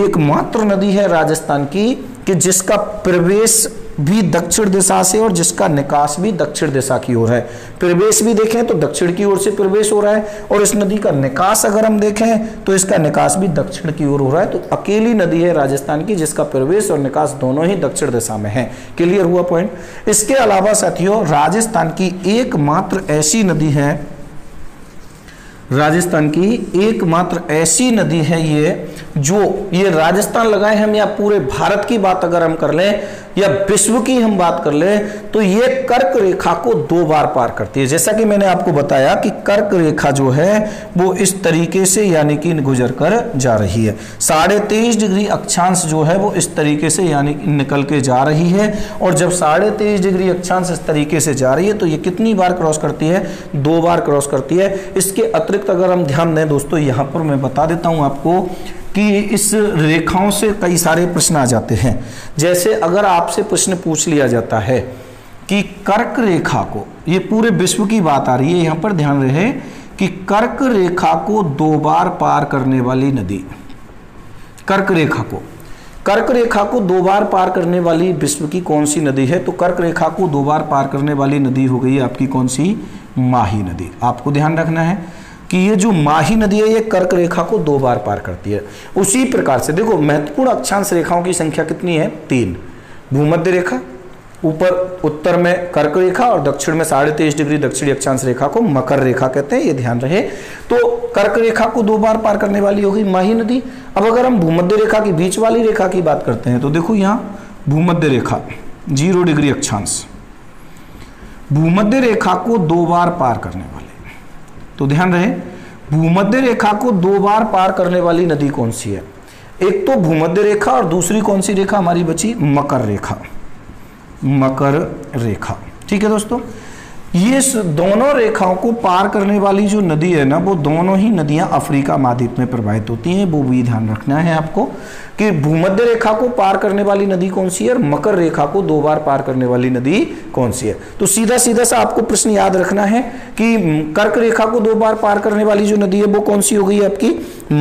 एकमात्र नदी है राजस्थान की कि जिसका प्रवेश भी दक्षिण दिशा से और जिसका निकास भी दक्षिण दिशा की ओर है। प्रवेश भी देखें तो दक्षिण की ओर से प्रवेश हो रहा है, और इस नदी का निकास अगर हम देखें तो इसका निकास भी दक्षिण की ओर हो रहा है। तो अकेली नदी है राजस्थान की जिसका प्रवेश और निकास दोनों ही दक्षिण दिशा में है। क्लियर हुआ पॉइंट। इसके अलावा साथियों राजस्थान की एकमात्र ऐसी नदी है, राजस्थान की एकमात्र ऐसी नदी है ये, जो ये राजस्थान लगाए हम या पूरे भारत की बात अगर हम कर लें या विश्व की हम बात कर लें तो ये कर्क रेखा को दो बार पार करती है। जैसा कि मैंने आपको बताया कि कर्क रेखा जो है वो इस तरीके से यानी कि गुजर कर जा रही है। साढ़े तेईस डिग्री अक्षांश जो है वो इस तरीके से यानी निकल के जा रही है, और जब साढ़े तेईस डिग्री अक्षांश इस तरीके से जा रही है तो ये कितनी बार क्रॉस करती है? दो बार क्रॉस करती है। इसके अतिरिक्त अगर हम ध्यान दें दोस्तों, यहाँ पर मैं बता देता हूँ आपको कि इस रेखाओं से कई सारे प्रश्न आ जाते हैं। जैसे अगर आपसे प्रश्न पूछ लिया जाता है कि कर्क रेखा को, ये पूरे विश्व की बात आ रही है यहाँ पर, ध्यान रहे कि कर्क रेखा को दो बार पार करने वाली नदी, कर्क रेखा को कर्क रेखा को दो बार पार करने वाली विश्व की कौन सी नदी है? तो कर्क रेखा को दो बार पार करने वाली नदी हो गई आपकी कौन सी? माही नदी। आपको ध्यान रखना है कि ये जो माही नदी है ये कर्क रेखा को दो बार पार करती है। उसी प्रकार से देखो महत्वपूर्ण अक्षांश रेखाओं की संख्या कितनी है? तीन। भूमध्य रेखा, ऊपर उत्तर में कर्क रेखा और दक्षिण में साढ़े तेईस डिग्री दक्षिणी अक्षांश रेखा को मकर रेखा कहते हैं, ये ध्यान रहे। तो कर्क रेखा को दो बार पार करने वाली होगी माही नदी। अब अगर हम भूमध्य रेखा की बीच वाली रेखा की बात करते हैं तो देखो यहाँ भूमध्य रेखा जीरो डिग्री अक्षांश, भूमध्य रेखा को दो बार पार करने वाले, तो ध्यान रहे भूमध्य रेखा को दो बार पार करने वाली नदी कौन सी है? एक तो भूमध्य रेखा और दूसरी कौन सी रेखा हमारी बची? मकर रेखा, मकर रेखा। ठीक है दोस्तों, ये दोनों रेखाओं को पार करने वाली जो नदी है ना, वो दोनों ही नदियां अफ्रीका महाद्वीप में प्रवाहित होती हैं। वो भी ध्यान रखना है आपको कि भूमध्य रेखा को पार करने वाली नदी कौन सी है और मकर रेखा को दो बार पार करने वाली नदी कौन सी है। तो सीधा सीधा सा आपको प्रश्न याद रखना है कि कर्क रेखा को दो बार पार करने वाली जो नदी है वो कौन सी हो गई आपकी?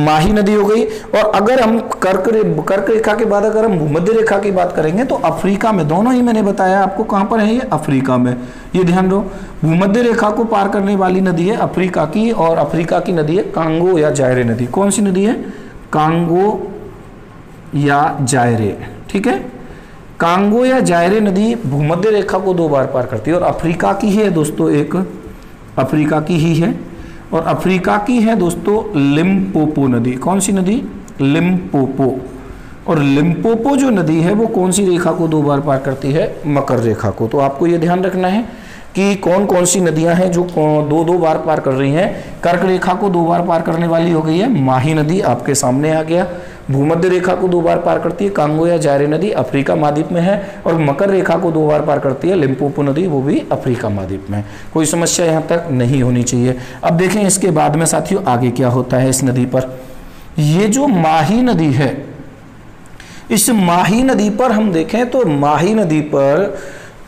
माही नदी हो गई। और अगर हम कर्क रे, कर्क रेखा के बाद अगर हम भूमध्य रेखा की बात करेंगे तो अफ्रीका में, दोनों ही मैंने बताया आपको कहाँ पर है ये, अफ्रीका में, ये ध्यान दो। भूमध्य रेखा को पार करने वाली नदी है अफ्रीका की, और अफ्रीका की नदी है कांगो या जायरे नदी। कौन सी नदी है? कांगो या जायरे। ठीक है, कांगो या जायरे नदी भूमध्य रेखा को दो बार पार करती है और अफ्रीका की ही है दोस्तों, एक अफ्रीका की ही है, और अफ्रीका की है दोस्तों लिम्पोपो नदी। कौन सी नदी? लिम्पोपो। और लिम्पोपो जो नदी है वो कौन सी रेखा को दो बार पार करती है? मकर रेखा को। तो आपको ये ध्यान रखना है कि कौन कौन सी नदियां हैं जो दो दो बार पार कर रही हैं। कर्क रेखा को दो बार पार करने वाली हो गई है माही नदी, आपके सामने आ गया। भूमध्य रेखा को दो बार पार करती है कांगो या जायरे नदी, अफ्रीका महाद्वीप में है। और मकर रेखा को दो बार पार करती है लिम्पोपो नदी, वो भी अफ्रीका महाद्वीप में है। कोई समस्या यहाँ तक नहीं होनी चाहिए। अब देखें इसके बाद में साथियों आगे क्या होता है इस नदी पर। ये जो माही नदी है, इस माही नदी पर हम देखें तो माही नदी पर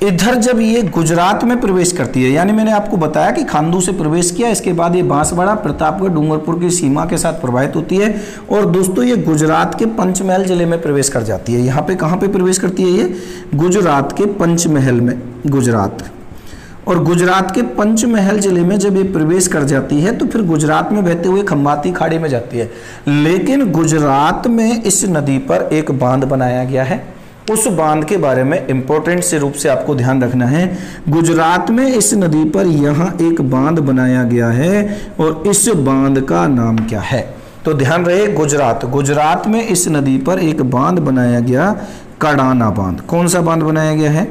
इधर जब ये गुजरात में प्रवेश करती है, यानी मैंने आपको बताया कि खान्डू से प्रवेश किया, इसके बाद ये बांसवाड़ा, प्रतापगढ़, डूंगरपुर की सीमा के साथ प्रवाहित होती है और दोस्तों ये गुजरात के पंचमहल जिले में प्रवेश कर जाती है। यहाँ पे कहाँ पे प्रवेश करती है ये? गुजरात के पंचमहल में, गुजरात, और गुजरात के पंचमहल जिले में जब ये प्रवेश कर जाती है तो फिर गुजरात में बहते हुए खंभाती खाड़ी में जाती है। लेकिन गुजरात में इस नदी पर एक बांध बनाया गया है, उस बांध के बारे में इंपॉर्टेंट से रूप से आपको ध्यान रखना है। गुजरात में इस नदी पर यहाँ एक बांध बनाया गया है और इस बांध का नाम क्या है? तो ध्यान रहे गुजरात, गुजरात में इस नदी पर एक बांध बनाया गया, कडाना बांध। कौन सा बांध बनाया गया है?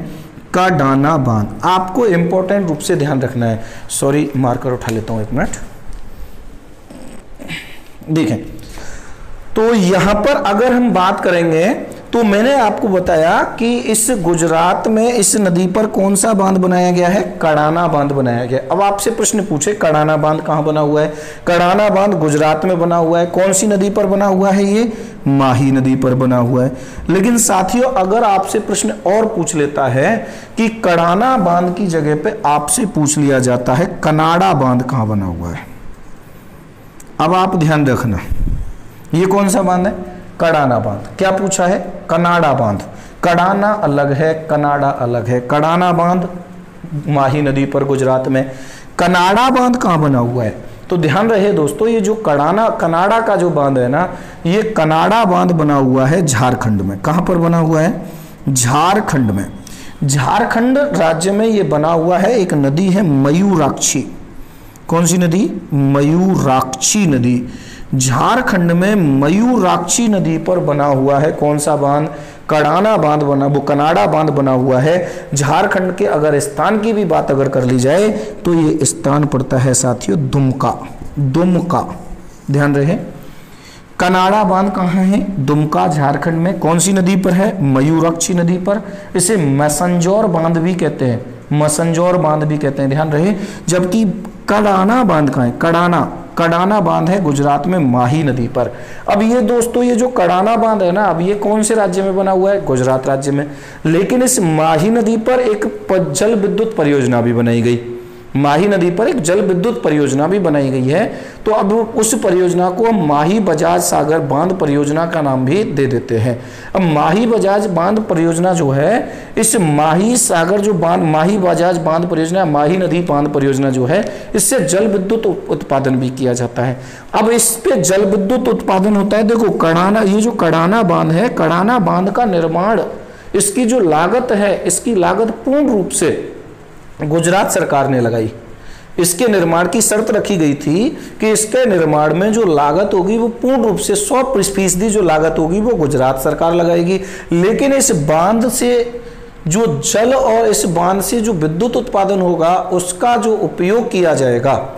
कडाना बांध। आपको इंपॉर्टेंट रूप से ध्यान रखना है। सॉरी, मार्कर उठा लेता हूं एक मिनट। देखें तो यहाँ पर अगर हम बात करेंगे तो मैंने आपको बताया कि इस गुजरात में इस नदी पर कौन सा बांध बनाया गया है? कडाना बांध बनाया गया है। अब आपसे प्रश्न पूछे कडाना बांध कहाँ बना हुआ है? कडाना बांध गुजरात में बना हुआ है। कौन सी नदी पर बना हुआ है? ये माही नदी पर बना हुआ है। लेकिन साथियों अगर आपसे प्रश्न और पूछ लेता है कि कडाना बांध की जगह पे आपसे पूछ लिया जाता है कनाडा बांध कहाँ बना हुआ है? अब आप ध्यान रखना, ये कौन सा बांध है? कडाना बांध। क्या पूछा है? कनाडा बांध। कडाना अलग है, कनाडा अलग है। कडाना बांध माही नदी पर गुजरात में, कनाडा बांध कहाँ बना हुआ है? तो ध्यान रहे दोस्तों ये जो कडाना कनाडा का जो बांध है ना, ये कनाडा बांध बना हुआ है झारखंड में। कहाँ पर बना हुआ है? झारखंड में। झारखंड राज्य में ये बना हुआ है। एक नदी है मयूराक्षी। कौन सी नदी? मयूराक्षी नदी। झारखंड में मयूराक्षी नदी पर बना हुआ है कौन सा बांध? कडाना बांध बना, वो कनाडा बांध बना हुआ है। झारखंड के अगर स्थान की भी बात अगर कर ली जाए तो ये स्थान पड़ता है साथियों दुमका, दुमका। ध्यान रहे कनाडा बांध कहाँ है? दुमका, झारखंड में। कौन सी नदी पर है? मयूराक्षी नदी पर। इसे मैसंजोर बांध भी कहते हैं, मैसंजोर बांध भी कहते हैं, ध्यान रहे। जबकि कडाना बांध कहाँ है? कडाना कडाना बांध है गुजरात में माही नदी पर। अब ये दोस्तों ये जो कडाना बांध है ना, अब ये कौन से राज्य में बना हुआ है? गुजरात राज्य में। लेकिन इस माही नदी पर एक जल विद्युत परियोजना भी बनाई गई, माही नदी पर एक जल विद्युत परियोजना भी बनाई गई है। तो अब उस परियोजना को माही बजाज सागर बांध परियोजना का नाम भी दे देते हैं। अब माही बजाज बांध परियोजना जो है, इस माही सागर जो बांध, माही बजाज बांध परियोजना, माही नदी बांध परियोजना जो है, इससे जल विद्युत उत्पादन भी किया जाता है। अब इस पे जल विद्युत उत्पादन होता है। देखो कड़ाना, ये जो कड़ाना बांध है, कड़ाना बांध का निर्माण इसकी जो लागत है, इसकी लागत पूर्ण रूप से गुजरात सरकार ने लगाई। इसके निर्माण की शर्त रखी गई थी कि इसके निर्माण में जो लागत होगी वो पूर्ण रूप से सौ फीसदी जो लागत होगी वो गुजरात सरकार लगाएगी। लेकिन इस बांध से जो जल और इस बांध से जो विद्युत उत्पादन होगा उसका जो उपयोग किया जाएगा,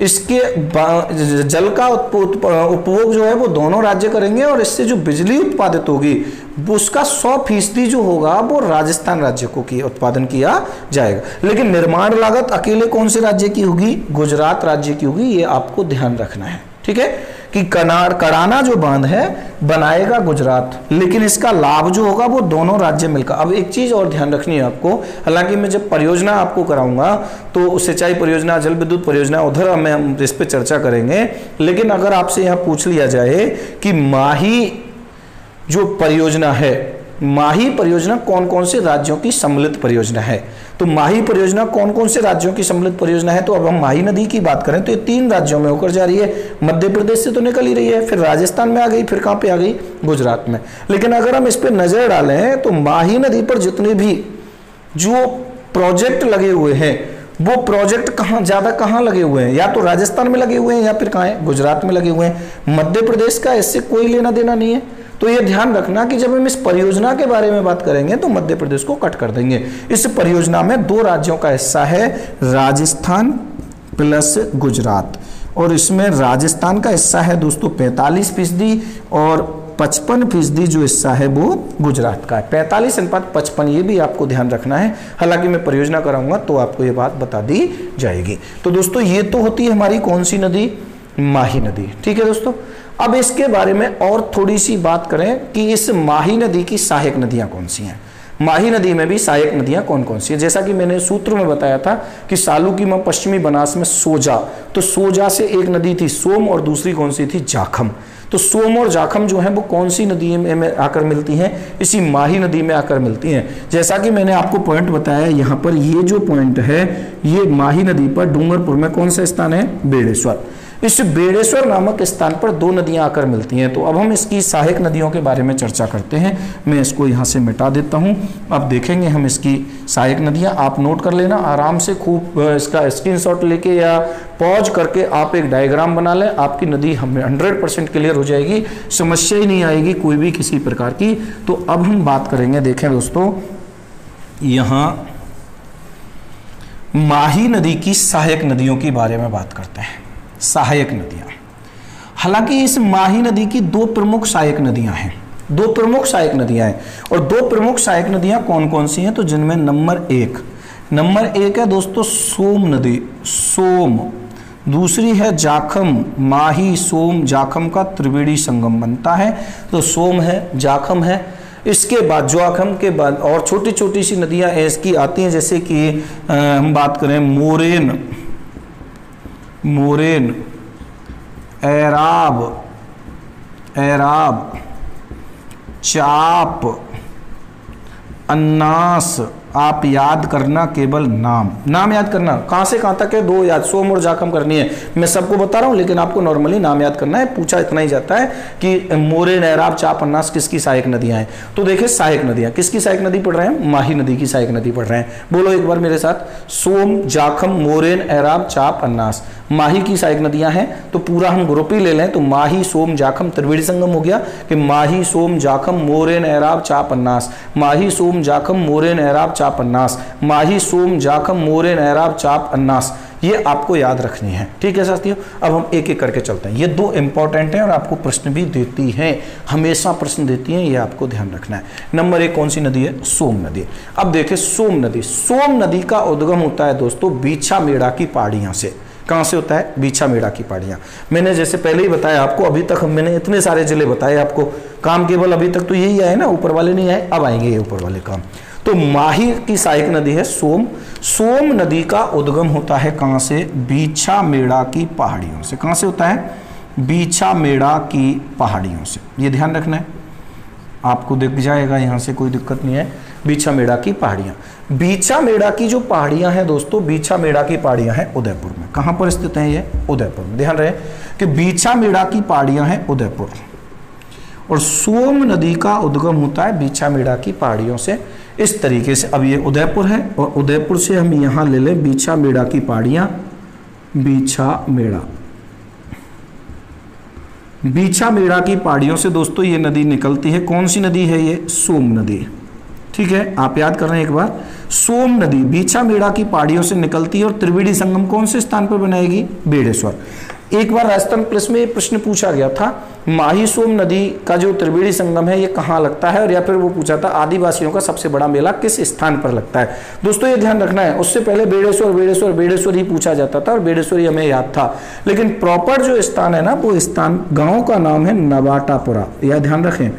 इसके जल का उपभोग जो है वो दोनों राज्य करेंगे और इससे जो बिजली उत्पादित होगी उसका सौ फीसदी जो होगा वो राजस्थान राज्य को की उत्पादन किया जाएगा। लेकिन निर्माण लागत अकेले कौन से राज्य की होगी? गुजरात राज्य की होगी। ये आपको ध्यान रखना है, ठीक है, कि कनार कडाना जो बांध है बनाएगा गुजरात, लेकिन इसका लाभ जो होगा वो दोनों राज्य मिलकर। अब एक चीज और ध्यान रखनी है आपको, हालांकि मैं जब परियोजना आपको कराऊंगा तो सिंचाई परियोजना, जल विद्युत परियोजना, उधर हमें हम इस पर चर्चा करेंगे। लेकिन अगर आपसे यहाँ पूछ लिया जाए कि माही जो परियोजना है, माही परियोजना कौन कौन से राज्यों की सम्मिलित परियोजना है, तो माही परियोजना कौन कौन से राज्यों की सम्मिलित परियोजना है, तो अब हम माही नदी की बात करें तो ये तीन राज्यों में होकर जा रही है। मध्य प्रदेश से तो निकल ही रही है, फिर राजस्थान में आ गई, फिर कहाँ पे आ गई? गुजरात में। लेकिन अगर हम इस पर नजर डालें तो माही नदी पर जितने भी जो प्रोजेक्ट लगे हुए हैं वो प्रोजेक्ट कहाँ ज्यादा कहाँ लगे हुए हैं? या तो राजस्थान में लगे हुए हैं या फिर कहाँ है? गुजरात में लगे हुए हैं। मध्य प्रदेश का इससे कोई लेना देना नहीं है। तो ये ध्यान रखना कि जब हम इस परियोजना के बारे में बात करेंगे तो मध्य प्रदेश को कट कर देंगे। इस परियोजना में दो राज्यों का हिस्सा है, राजस्थान प्लस गुजरात, और इसमें राजस्थान का हिस्सा है दोस्तों पैंतालीस फीसदी और पचपन फीसदी जो हिस्सा है वो गुजरात का है। पैंतालीस अनुपात पचपन, ये भी आपको ध्यान रखना है। हालांकि मैं परियोजना कराऊंगा तो आपको ये बात बता दी जाएगी। तो दोस्तों ये तो होती है हमारी कौन सी नदी? माही नदी, ठीक है दोस्तों। अब इसके बारे में और थोड़ी सी बात करें कि इस माही नदी की सहायक नदियां कौन सी हैं। माही नदी में भी सहायक नदियां कौन कौन सी हैं? जैसा कि मैंने सूत्र में बताया था कि सालू की मां पश्चिमी बनास में सोजा, तो सोजा से एक नदी थी सोम और दूसरी कौन सी थी? जाखम। तो सोम और जाखम जो है वो कौन सी नदी में आकर मिलती हैं? इसी माही नदी में आकर मिलती हैं। जैसा कि मैंने आपको पॉइंट बताया यहाँ पर, ये जो पॉइंट है ये माही नदी पर डूंगरपुर में कौन सा स्थान है? बेड़ेश्वर। इस बेड़ेश्वर नामक स्थान पर दो नदियां आकर मिलती हैं। तो अब हम इसकी सहायक नदियों के बारे में चर्चा करते हैं। मैं इसको यहाँ से मिटा देता हूँ। अब देखेंगे हम इसकी सहायक नदियाँ। आप नोट कर लेना आराम से, खूब इसका स्क्रीनशॉट लेके या पॉज करके आप एक डायग्राम बना लें। आपकी नदी हमें हंड्रेड परसेंट क्लियर हो जाएगी, समस्या ही नहीं आएगी कोई भी किसी प्रकार की। तो अब हम बात करेंगे, देखें दोस्तों यहाँ माही नदी की सहायक नदियों के बारे में बात करते हैं। सहायक नदियां, हालांकि इस माही नदी की दो प्रमुख सहायक नदियां हैं, दो प्रमुख सहायक नदियां हैं और दो प्रमुख सहायक नदियां कौन कौन सी हैं? तो जिनमें नंबर एक नंबर एक है दोस्तों सोम नदी, सोम, दूसरी है जाखम। माही सोम जाखम का त्रिवेणी संगम बनता है, तो सोम है, जाखम है। इसके बाद जाखम के बाद और छोटी छोटी सी नदियां इसकी आती हैं, जैसे कि आ, हम बात करें मोरेन, मोरेन, एराब, एराब, चाप, अन्नास। आप याद करना केवल नाम, नाम याद करना, कहाँ से कहाँ तक है दो याद, सोम और जाखम करनी है। मैं सबको बता रहा हूँ लेकिन आपको नॉर्मली नाम याद करना है। पूछा इतना ही जाता है कि मोरेन, एराब, चाप, अन्नास किसकी सहायक नदियाँ हैं। तो देखिए सहायक नदियाँ किसकी सहायक नदी पढ़ रहे हैं? माही नदी की सहायक नदी पढ़ रहे हैं। बोलो एक बार मेरे साथ, सोम, जाखम, मोरेन, एराब, चाप, अन्नास माही की सहायक नदियां हैं। तो पूरा हम ग्रुप ही ले लें तो माही सोम जाखम त्रिवेणी संगम हो गया कि माही सोम जाखम मोरेन एराब चाप अन्नास, माही सोम जाखम मोरेन एराब चाप अन्नास, माही सोम जाखम मोरेन एराब चाप अन्नास। ये आपको याद रखनी है, ठीक है साथियों। अब हम एक एक करके चलते हैं। ये दो इंपॉर्टेंट हैं और आपको प्रश्न भी देती हैं, हमेशा प्रश्न देती हैं, ये आपको ध्यान रखना है। नंबर एक कौन सी नदी है? सोम नदी। अब देखें सोम नदी, सोम नदी का उद्गम होता है दोस्तों बीछामेड़ा की पहाड़ियों से। कहाँ से होता है? बीछामेड़ा की पहाड़ियाँ। मैंने जैसे पहले ही बताया आपको, अभी तक हम मैंने इतने सारे जिले बताए आपको, काम केवल अभी तक तो यही आए ना, ऊपर वाले नहीं आए, अब आएंगे ये ऊपर वाले काम। तो माही की सहायक नदी है सोम। सोम नदी का उद्गम होता है कहाँ से? बीछामेड़ा की पहाड़ियों से। कहाँ से होता है? बीछामेड़ा की पहाड़ियों से। ये ध्यान रखना है, आपको दिख जाएगा यहाँ से, कोई दिक्कत नहीं है। बीछामेड़ा की पहाड़ियाँ, बीछामेड़ा की जो पहाड़ियाँ हैं दोस्तों, बीछामेड़ा की पहाड़ियाँ हैं उदयपुर में। कहाँ पर स्थित हैं ये? उदयपुर में। ध्यान रहे कि बीछामेड़ा की पहाड़ियाँ हैं उदयपुर। और सोम नदी का उद्गम होता है बीछामेड़ा की पहाड़ियों से। इस तरीके से अब ये उदयपुर है और उदयपुर से हम यहाँ ले लें बीछामेड़ा की पहाड़ियाँ। बीछामेड़ा बीछामेड़ा की पहाड़ियों से दोस्तों ये नदी निकलती है। कौन सी नदी है ये? सोम नदी। ठीक है, आप याद कर रहे हैं एक बार, सोम नदी बीछामेड़ा की पहाड़ियों से निकलती है और त्रिवेणी संगम कौन से स्थान पर बनाएगी? बेड़ेश्वर। एक बार राजस्थान प्लस में ये प्रश्न पूछा गया था, माही सोम नदी का जो त्रिवेणी संगम है ये कहाँ लगता है, और या फिर वो पूछा था आदिवासियों का सबसे बड़ा मेला किस स्थान पर लगता है। दोस्तों ये ध्यान रखना है, उससे पहले बेड़ेश्वर बेड़ेश्वर बेड़ेश्वर ही पूछा जाता था और बेड़ेश्वर ही हमें याद था, लेकिन प्रॉपर जो स्थान है ना वो स्थान, गाँव का नाम है नवाटापुरा। यह ध्यान रखें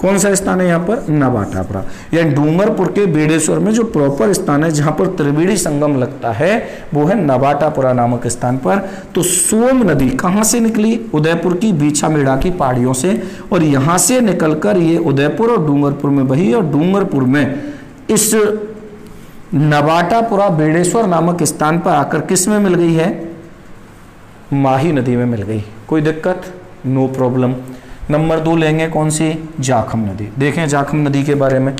कौन सा स्थान है यहाँ पर? नवाटापुरा। यानी डूंगरपुर के बेड़ेश्वर में जो प्रॉपर स्थान है जहाँ पर त्रिवेणी संगम लगता है वो है नवाटापुरा नामक स्थान पर। तो सोम नदी कहाँ से निकली? उदयपुर की बीछामेड़ा की पहाड़ियों से, और यहाँ से निकलकर ये उदयपुर और डूंगरपुर में बही और डूंगरपुर में इस नवाटापुरा बेड़ेश्वर नामक स्थान पर आकर किस में मिल गई है? माही नदी में मिल गई। कोई दिक्कत? No problem. नंबर दो लेंगे कौन सी? जाखम नदी। देखें जाखम नदी के बारे में।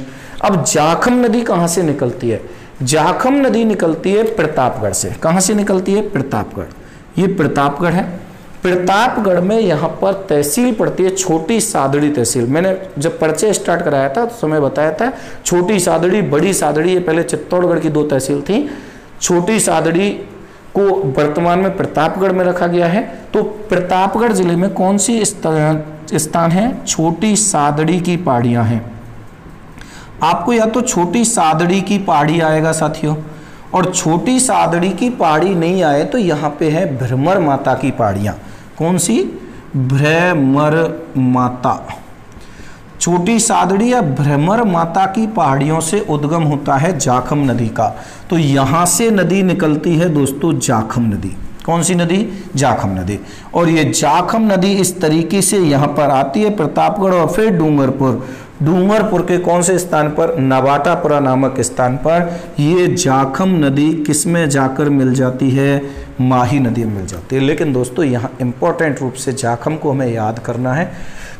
अब जाखम नदी कहाँ से निकलती है? जाखम नदी निकलती है प्रतापगढ़ से। कहाँ से निकलती है? प्रतापगढ़। ये प्रतापगढ़ है। प्रतापगढ़ में यहाँ पर तहसील पड़ती है छोटी सादड़ी तहसील। मैंने जब परिचय स्टार्ट कराया था तो समय बताया था छोटी सादड़ी बड़ी सादड़ी, ये पहले चित्तौड़गढ़ की दो तहसील थी। छोटी सादड़ी को वर्तमान में प्रतापगढ़ में रखा गया है। तो प्रतापगढ़ जिले में कौन सी स्थान है? छोटी सादड़ी की पहाड़ियां हैं। आपको या तो छोटी सादड़ी की पहाड़ी आएगा साथियों, और छोटी सादड़ी की पहाड़ी नहीं आए तो यहाँ पे है भ्रमर माता की पहाड़ियां। कौन सी? भ्रमर माता। छोटी सादड़ी या भ्रमर माता की पहाड़ियों से उद्गम होता है जाखम नदी का। तो यहाँ से नदी निकलती है दोस्तों जाखम नदी। कौन सी नदी? जाखम नदी। और ये जाखम नदी इस तरीके से यहाँ पर आती है प्रतापगढ़ और फिर डूंगरपुर। डूंगरपुर के कौन से स्थान पर? नवाटापुरा नामक स्थान पर ये जाखम नदी किसमें जाकर मिल जाती है? माही नदी में मिल जाती है। लेकिन दोस्तों यहाँ इम्पोर्टेंट रूप से जाखम को हमें याद करना है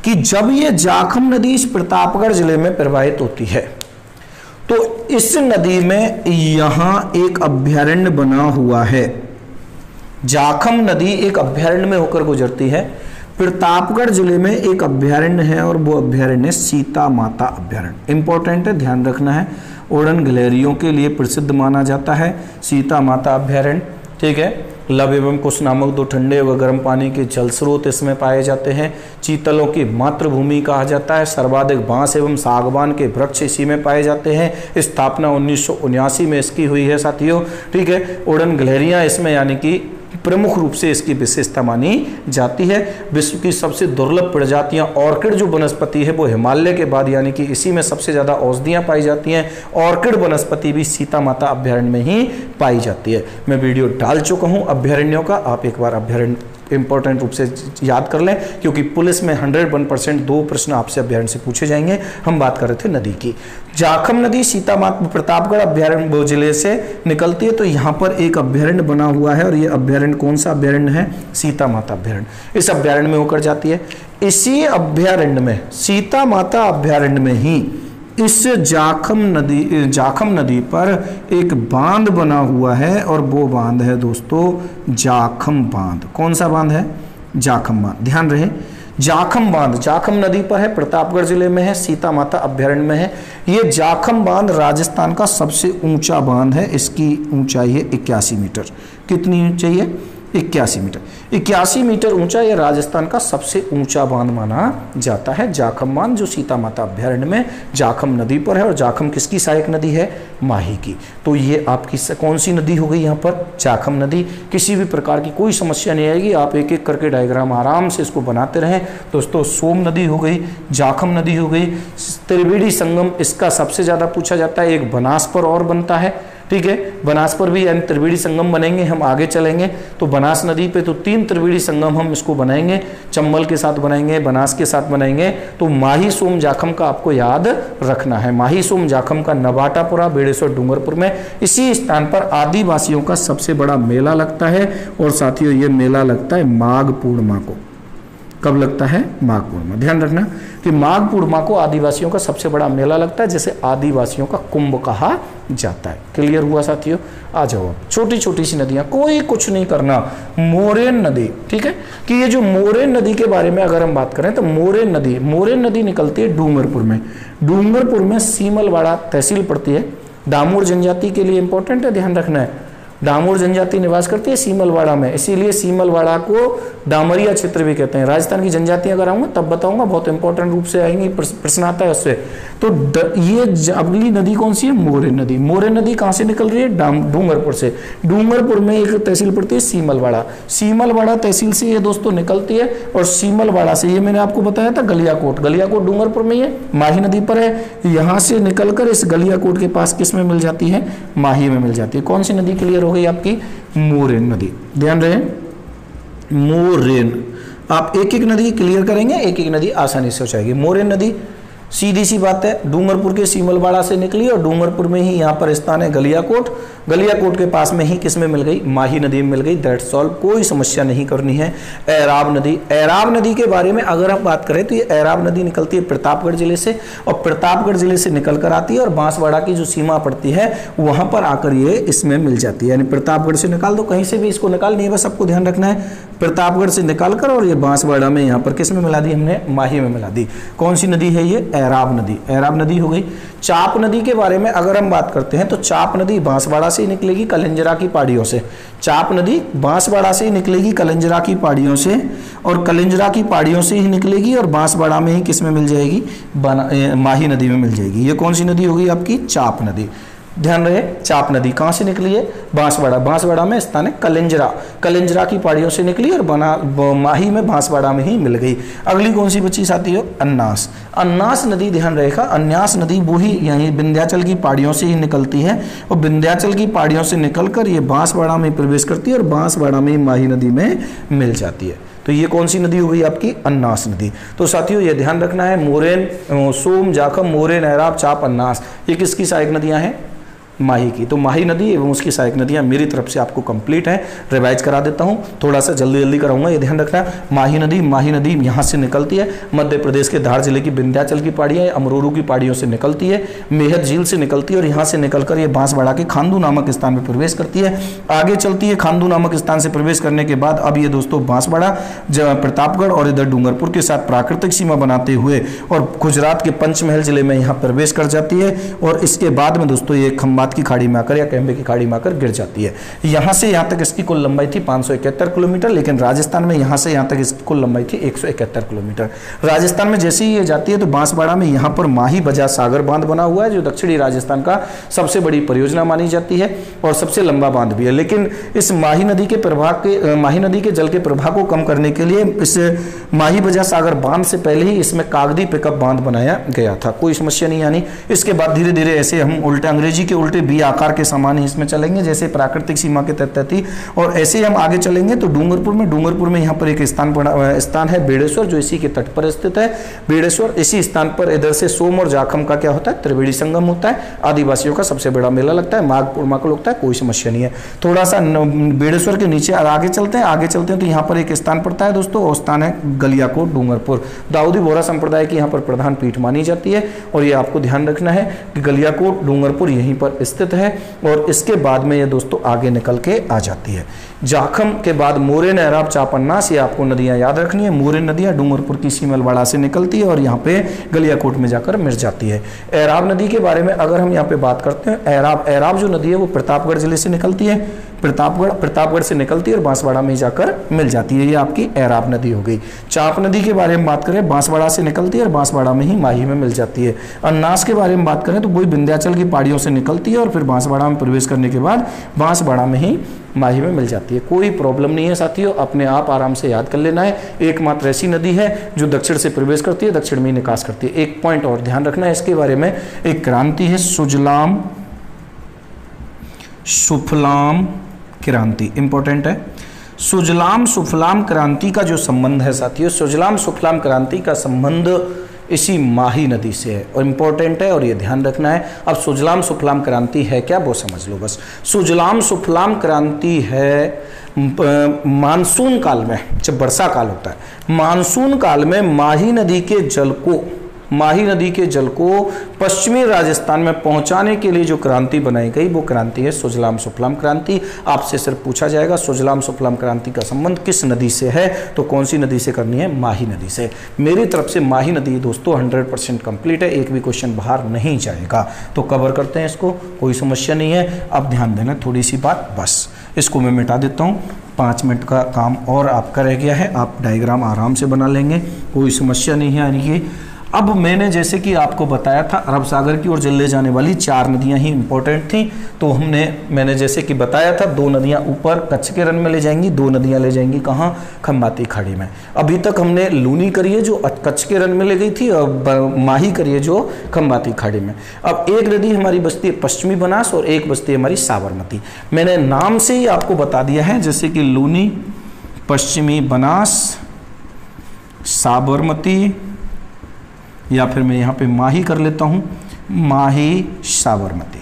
कि जब ये जाखम नदी इस प्रतापगढ़ जिले में प्रवाहित होती है तो इस नदी में यहाँ एक अभ्यारण्य बना हुआ है। जाखम नदी एक अभ्यारण्य में होकर गुजरती है। प्रतापगढ़ जिले में एक अभ्यारण्य है और वो अभ्यारण्य सीता माता अभ्यारण्य। इंपॉर्टेंट है, ध्यान रखना है। ओरन गलेरियों के लिए प्रसिद्ध माना जाता है सीता माता अभ्यारण्य। ठीक है, लव एवं कुश नामक दो ठंडे व गर्म पानी के जल स्रोत इसमें पाए जाते हैं। चीतलों की मातृभूमि कहा जाता है। सर्वाधिक बांस एवं सागवान के वृक्ष इसी में पाए जाते हैं। स्थापना उन्नीस सौ उन्यासी में इसकी हुई है साथियों। ठीक है, ओरन गलेरियाँ इसमें यानी कि प्रमुख रूप से इसकी विशेषता मानी जाती है। विश्व की सबसे दुर्लभ प्रजातियां ऑर्किड जो वनस्पति है वो हिमालय के बाद यानी कि इसी में सबसे ज़्यादा औषधियां पाई जाती हैं। ऑर्किड वनस्पति भी सीता माता अभ्यारण्य में ही पाई जाती है। मैं वीडियो डाल चुका हूं अभ्यारण्यों का, आप एक बार अभ्यारण्य इंपॉर्टेंट रूप से याद कर लें, क्योंकि पुलिस में सौ एक परसेंट दो प्रश्न आपसे अभ्यारण्य से पूछे जाएंगे। हम बात कर रहे थे नदी की। जाखम नदी सीता माता प्रतापगढ़ अभ्यारण्य जिले से निकलती है। तो यहाँ पर एक अभ्यारण्य बना हुआ है और ये अभ्यारण्य कौन सा अभ्यारण्य है? सीता माता अभ्यारण्य। इस अभ्यारण्य में होकर जाती है। इसी अभ्यारण्य में, सीता माता अभ्यारण्य में ही इस जाखम नदी जाखम नदी पर एक बांध बना हुआ है और वो बांध है दोस्तों जाखम बांध। कौन सा बांध है? जाखम बांध। ध्यान रहे, जाखम बांध जाखम नदी पर है, प्रतापगढ़ जिले में है, सीता माता अभ्यारण्य में है। ये जाखम बांध राजस्थान का सबसे ऊंचा बांध है। इसकी ऊंचाई है इक्यासी मीटर। कितनी ऊंचाई है? इक्यासी मीटर। इक्यासी मीटर ऊंचा यह राजस्थान का सबसे ऊंचा बांध माना जाता है जाखम बांध, जो सीता माता अभ्यारण्य में जाखम नदी पर है। और जाखम किसकी सहायक नदी है? माही की। तो ये आपकी कौन सी नदी हो गई यहाँ पर? जाखम नदी। किसी भी प्रकार की कोई समस्या नहीं आएगी, आप एक एक करके डायग्राम आराम से इसको बनाते रहें दोस्तों। सोम नदी हो गई, जाखम नदी हो गई, त्रिवेणी संगम इसका सबसे ज़्यादा पूछा जाता है। एक बनास पर और बनता है। ठीक है, बनास पर भी यानी त्रिवेणी संगम बनेंगे। हम आगे चलेंगे तो बनास नदी पे तो तीन त्रिवेणी संगम हम इसको बनाएंगे, चंबल के साथ बनाएंगे, बनास के साथ बनाएंगे। तो माही सोम जाखम का आपको याद रखना है। माही सोम जाखम का नवाटापुरा बेड़ेश्वर डूंगरपुर में इसी स्थान पर आदिवासियों का सबसे बड़ा मेला लगता है। और साथियों ये मेला लगता है माघ पूर्णिमा को। कब लगता है? माघ पूर्णिमा। ध्यान रखना कि माघ पूर्णिमा को आदिवासियों का सबसे बड़ा मेला लगता है, जिसे आदिवासियों का कुंभ कहा जाता है। क्लियर हुआ साथियों? आ जाओ। छोटी छोटी सी नदियां, कोई कुछ नहीं करना। मोरेन नदी, ठीक है कि ये जो मोरेन नदी के बारे में अगर हम बात करें तो मोरेन नदी मोरेन नदी निकलती है डूंगरपुर में। डूंगरपुर में सीमलवाड़ा तहसील पड़ती है। दामोर जनजाति के लिए इंपॉर्टेंट है, ध्यान रखना है। दामोर जनजाति निवास करती है सीमलवाड़ा में, इसीलिए सीमलवाड़ा को डामरिया क्षेत्र भी कहते हैं। राजस्थान की जनजातियां अगर आऊंगा तब बताऊंगा, बहुत इंपॉर्टेंट रूप से आएंगी, प्रश्न आता है उससे। तो ये अगली नदी कौन सी है? मोरे नदी। मोरे नदी कहां से निकल रही है? डूंगरपुर से। डूंगरपुर में एक तहसील पड़ती है सीमलवाड़ा। सीमलवाड़ा तहसील से ये दोस्तों निकलती है, और सीमलवाड़ा से ये मैंने आपको बताया था गलियाकोट। गलियाकोट डूंगरपुर में ही है, माही नदी पर है। यहाँ से निकलकर इस गलियाकोट के पास किस में मिल जाती है? माही में मिल जाती है। कौन सी नदी? क्लियर गई आपकी मोरेन नदी। ध्यान रहे मोरेन, आप एक एक नदी क्लियर करेंगे, एक एक नदी आसानी से हो जाएगी। मोरेन नदी सीधी सी बात है, डूंगरपुर के सीमलवाड़ा से निकली और डूंगरपुर में ही यहाँ पर स्थान है गलियाकोट। गलियाकोट के पास में ही किस में मिल गई? माही नदी में मिल गई। दैट्स ऑल, कोई समस्या नहीं करनी है। एराब नदी, एराब नदी के बारे में अगर हम बात करें तो ये एराब नदी निकलती है प्रतापगढ़ जिले से, और प्रतापगढ़ जिले से निकलकर आती है और बांसवाड़ा की जो सीमा पड़ती है वहाँ पर आकर ये इसमें मिल जाती है। यानी प्रतापगढ़ से निकाल दो, कहीं से भी इसको निकाल नहीं, बस आपको ध्यान रखना है। प्रतापगढ़ से निकाल कर और ये बांसवाड़ा में यहाँ पर किस में मिला दी? हमने माही में मिला दी। कौन सी नदी है ये? एराब नदी। एराब नदी हो गई। चाप नदी के बारे में अगर हम बात करते हैं तो चाप नदी बांसवाड़ा से ही निकलेगी, कलंजरा की पहाड़ियों से। चाप नदी बांसवाड़ा से ही निकलेगी, कलंजरा की पहाड़ियों से, और कलंजरा की पहाड़ियों से ही निकलेगी और बांसवाड़ा में ही किस में मिल जाएगी? ए, माही नदी में मिल जाएगी। ये कौन सी नदी होगी आपकी? चाप नदी। ध्यान रहे, चाप नदी कहाँ से निकली है? बांसवाड़ा। बांसवाड़ा में स्थान है कलंजरा। कलंजरा की पहाड़ियों से निकली और बना माही में बांसवाड़ा में ही मिल गई। अगली कौन सी बची साथियों? अन्नास। अन्नास नदी, ध्यान रहेगा, अन्नास नदी वो ही यहीं विंध्याचल की पहाड़ियों से ही निकलती है, और विंध्याचल की पहाड़ियों से निकलकर ये बांसवाड़ा में प्रवेश करती है और बांसवाड़ा में माही नदी में मिल जाती है। तो ये कौन सी नदी हो गई आपकी? अन्नास नदी। तो साथियों ये ध्यान रखना है, मोरेन, सोम, जाखम, मोरेन, एराब, चाप, अन्नास, ये किसकी सहायक नदियाँ हैं? माही की। तो माही नदी एवं उसकी सहायक नदियाँ मेरी तरफ से आपको कंप्लीट है, रिवाइज करा देता हूँ, थोड़ा सा जल्दी जल्दी कराऊंगा, ये ध्यान रखना। माही नदी माही नदी यहाँ से निकलती है, मध्य प्रदेश के धार जिले की विंध्याचल की पहाड़ियाँ, अमरोरू की पहाड़ियों से निकलती है, मेहद झील से निकलती है, और यहाँ से निकलकर ये बांसवाड़ा के खान्डू नामक स्थान में प्रवेश करती है, आगे चलती है। खान्डू नामक स्थान से प्रवेश करने के बाद अब ये दोस्तों बांसवाड़ा, प्रतापगढ़ और इधर डूंगरपुर के साथ प्राकृतिक सीमा बनाते हुए और गुजरात के पंचमहल जिले में यहाँ प्रवेश कर जाती है, और इसके बाद में दोस्तों ये खंभात की खाड़ी में आकर या कैम्बे की खाड़ी में आकर गिर जाती है। यहां से यहां तक इसकी कुल लंबाई थी पाँच सौ इकहत्तर किलोमीटर, लेकिन राजस्थान में यहां से यहां तक इसकी कुल लंबाई थी एक सौ इकहत्तर किलोमीटर। राजस्थान में जैसे ही ये जाती है तो बांसवाड़ा में यहां पर माही बजाज सागर बांध बना हुआ है, जो दक्षिणी राजस्थान का सबसे बड़ी परियोजना मानी जाती है और सबसे लंबा बांध भी है। लेकिन इस माही नदी के प्रवाह के माही नदी के जल के प्रवाह को कम करने के लिए इस माही बजाज सागर बांध से पहले ही इसमें कागदी पिकअप बांध बनाया गया था, कोई समस्या नहीं आनी। इसके बाद धीरे धीरे ऐसे हम उल्टे अंग्रेजी के उल्टे बी आकार के समान ही इसमें चलेंगे, जैसे प्राकृतिक सीमा के तहत थी, और ऐसे ही हम आगे चलेंगे तो डूंगरपुर में डूंगरपुर में यहाँ पर एक स्थान स्थान है बेड़ेश्वर, जो इसी के तट पर स्थित है। बेड़ेश्वर इसी स्थान पर इधर से सोम और जाखम का क्या होता है? त्रिवेणी संगम होता है। आदिवासियों का सबसे बड़ा मेला लगता है, माघ पूर्णिमा को लगता है, कोई समस्या नहीं है। थोड़ा सा बेड़ेश्वर के नीचे आगे चलते हैं आगे चलते हैं तो यहाँ पर एक स्थान पड़ता है दोस्तों, और स्थान है गलियाकोट डूंगरपुर। दाऊदी बोहरा संप्रदाय की यहाँ पर प्रधान पीठ मानी जाती है, और ये आपको ध्यान रखना है कि गलियाकोट डूंगरपुर यहीं पर स्थित है, और इसके बाद में ये दोस्तों आगे निकल के आ जाती है। जाखम के बाद मोरेन, एराब, चाप, अन्नास, ये आपको नदियां याद रखनी है। मोरेन नदियां डूंगरपुर की सीमलवाड़ा से निकलती है और यहाँ पे गलियाकोट में जाकर मिल जाती है। एराब नदी के बारे में अगर हम यहाँ पे बात करते हैं, एराब एराब जो नदी है वो प्रतापगढ़ जिले से निकलती है, प्रतापगढ़ प्रतापगढ़ से निकलती है और बांसवाड़ा में जाकर मिल जाती है, ये आपकी एराब नदी हो गई। चाप नदी के बारे में बात करें, बांसवाड़ा से निकलती है और बांसवाड़ा में ही माही में मिल जाती है। अन्नास के बारे में बात करें तो वही विंध्याचल की पहाड़ियों से निकलती है और फिर बांसवाड़ा में प्रवेश करने के बाद बांसवाड़ा में ही माही में मिल जाती है। कोई प्रॉब्लम नहीं है साथियों, अपने आप आराम से याद कर लेना है। एकमात्र ऐसी नदी है जो दक्षिण से प्रवेश करती है, दक्षिण में निकास करती है। एक पॉइंट और ध्यान रखना है इसके बारे में, एक क्रांति है सुजलाम सुफलाम क्रांति, इंपॉर्टेंट है। सुजलाम सुफलाम क्रांति का जो संबंध है साथियों, सुजलाम सुफलाम क्रांति का संबंध इसी माही नदी से है और इम्पोर्टेंट है और ये ध्यान रखना है। अब सुजलाम सुफलाम क्रांति है क्या वो समझ लो बस। सुजलाम सुफलाम क्रांति है मानसून काल में, जब वर्षा काल होता है मानसून काल में माही नदी के जल को माही नदी के जल को पश्चिमी राजस्थान में पहुंचाने के लिए जो क्रांति बनाई गई वो क्रांति है सुजलाम सुफलाम क्रांति। आपसे सिर्फ पूछा जाएगा सुजलाम सुफलाम क्रांति का संबंध किस नदी से है, तो कौन सी नदी से करनी है, माही नदी से। मेरी तरफ से माही नदी दोस्तों सौ परसेंट कंप्लीट है, एक भी क्वेश्चन बाहर नहीं जाएगा, तो कवर करते हैं इसको, कोई समस्या नहीं है। अब ध्यान देना थोड़ी सी बात, बस इसको मैं मिटा देता हूँ, पाँच मिनट का काम और आपका रह गया है, आप डायग्राम आराम से बना लेंगे, कोई समस्या नहीं है। यानी कि अब मैंने जैसे कि आपको बताया था अरब सागर की ओर जल्ले जाने वाली चार नदियां ही इम्पोर्टेंट थीं, तो हमने मैंने जैसे कि बताया था दो नदियां ऊपर कच्छ के रन में ले जाएंगी, दो नदियां ले जाएंगी कहाँ, खंभाती खाड़ी में। अभी तक हमने लूनी करी है जो कच्छ के रन में ले गई थी और माही करी है जो खंभाती खाड़ी में। अब एक नदी हमारी बसती है पश्चिमी बनास और एक बसती है हमारी साबरमती। मैंने नाम से ही आपको बता दिया है, जैसे कि लूनी, पश्चिमी बनास, साबरमती, या फिर मैं यहाँ पे माही कर लेता हूँ, माही साबरमती।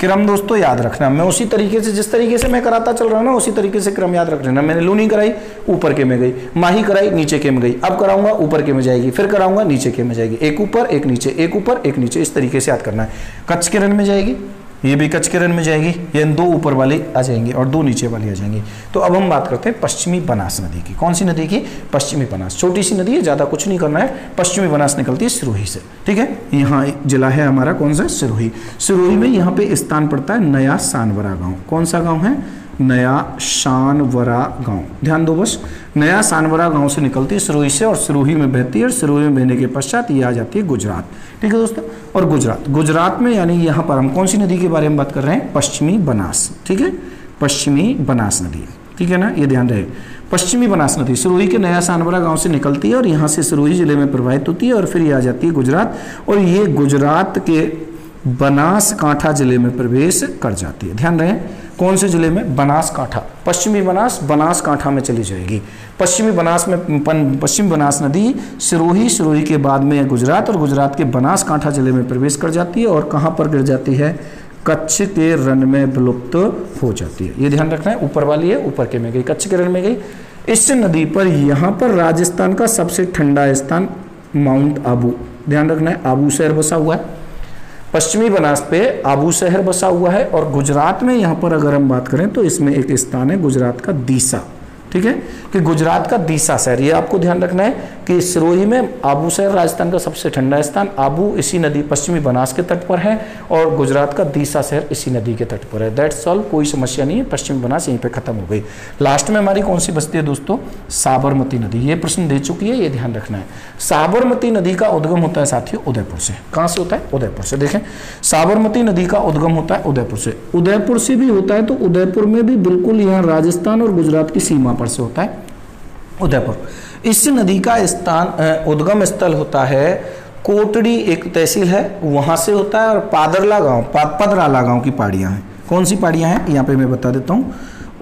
क्रम दोस्तों याद रखना, मैं उसी तरीके से जिस तरीके से मैं कराता चल रहा हूँ ना उसी तरीके से क्रम याद रख लेना। मैंने लूनी कराई ऊपर के में गई, माही कराई नीचे के में गई, अब कराऊंगा ऊपर के में जाएगी, फिर कराऊंगा नीचे के में जाएगी, एक ऊपर एक नीचे, एक ऊपर एक नीचे, इस तरीके से याद करना है। कच्छ के रन में जाएगी, ये भी कच्छ के रन में जाएगी, ये दो ऊपर वाली आ जाएंगी और दो नीचे वाली आ जाएंगी। तो अब हम बात करते हैं पश्चिमी बनास नदी की। कौन सी नदी की, पश्चिमी बनास, छोटी सी नदी है, ज़्यादा कुछ नहीं करना है। पश्चिमी बनास निकलती है सिरोही से, ठीक है, यहाँ जिला है हमारा कौन सा, सिरोही। सिरोही में यहाँ पे स्थान पड़ता है नया सानवरा गाँव। कौन सा गाँव है, नया सानवरा गांव। ध्यान दो बस, नया सानवरा गांव से निकलती है सिरोही से और सिरोही में बहती है और सिरोही में बहने के पश्चात ये आ जाती है गुजरात, ठीक है दोस्तों। और गुजरात गुजरात में यानी यहाँ पर हम कौन सी नदी के बारे में बात कर रहे हैं, पश्चिमी बनास, ठीक है, पश्चिमी बनास नदी, ठीक है ना, ये ध्यान रहे। पश्चिमी बनास नदी सिरोही के नया सानवरा गांव से निकलती है और यहाँ से सिरोही जिले में प्रवाहित होती है और फिर ये आ जाती है गुजरात और ये गुजरात के बनासकांठा जिले में प्रवेश कर जाती है। ध्यान रहे कौन से जिले में, बनासकांठा, पश्चिमी बनास बनासकांठा में चली जाएगी। पश्चिमी बनास में पश्चिमी बनास नदी सिरोही, सिरोही के बाद में गुजरात और गुजरात के बनासकांठा जिले में प्रवेश कर जाती है और कहाँ पर गिर जाती है, कच्छ के रन में विलुप्त हो जाती है। ये ध्यान रखना है, ऊपर वाली है ऊपर के में गई, कच्छ के रन में गई। इस नदी पर यहाँ पर राजस्थान का सबसे ठंडा स्थान माउंट आबू, ध्यान रखना है, आबू शहर बसा हुआ है, पश्चिमी बनास पे आबू शहर बसा हुआ है। और गुजरात में यहाँ पर अगर हम बात करें तो इसमें एक स्थान है गुजरात का दीसा, ठीक है, कि गुजरात का दीसा शहर, ये आपको ध्यान रखना है कि सिरोही में आबू शहर राजस्थान का सबसे ठंडा स्थान, आबू इसी नदी पश्चिमी बनास के तट पर है और गुजरात का दीसा शहर इसी नदी के तट पर है। दैट्स ऑल, कोई समस्या नहीं है, पश्चिमी बनास यहीं पे खत्म हो गई। लास्ट में हमारी कौन सी बसती है दोस्तों, साबरमती नदी। ये प्रश्न दे चुकी है, ये ध्यान रखना है। साबरमती नदी का उद्गम होता है साथियों उदयपुर से। कहाँ से होता है, उदयपुर से। देखें, साबरमती नदी का उद्गम होता है उदयपुर से, उदयपुर से भी होता है तो उदयपुर में भी बिल्कुल यहाँ राजस्थान और गुजरात की सीमा पर से होता है उदयपुर। इस नदी का स्थान उद्गम स्थल होता है कोटड़ी, एक तहसील है वहां से होता है, और पादरला गांव, पदराला गांव की पहाड़ियां हैं। कौन सी पहाड़ियां हैं, यहाँ पे मैं बता देता हूँ,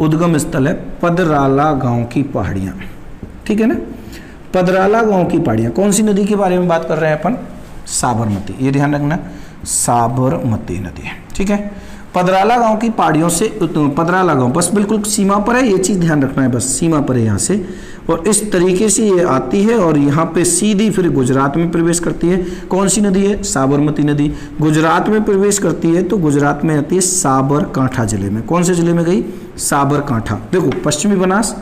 उद्गम स्थल है पदराला गांव की पहाड़ियां, ठीक है ना, पदराला गांव की पहाड़ियां। कौन सी नदी के बारे में बात कर रहे हैं अपन, साबरमती, ये ध्यान रखना, साबरमती नदी, ठीक है। पदराला गांव की पहाड़ियों से, पदराला गांव बस बिल्कुल सीमा पर है, ये चीज़ ध्यान रखना है, बस सीमा पर है यहाँ से, और इस तरीके से ये आती है और यहाँ पे सीधी फिर गुजरात में प्रवेश करती है। कौन सी नदी है, साबरमती नदी। गुजरात में प्रवेश करती है तो गुजरात में आती है साबरकांठा जिले में। कौन से जिले में गई, साबरकांठा। देखो, पश्चिमी बनास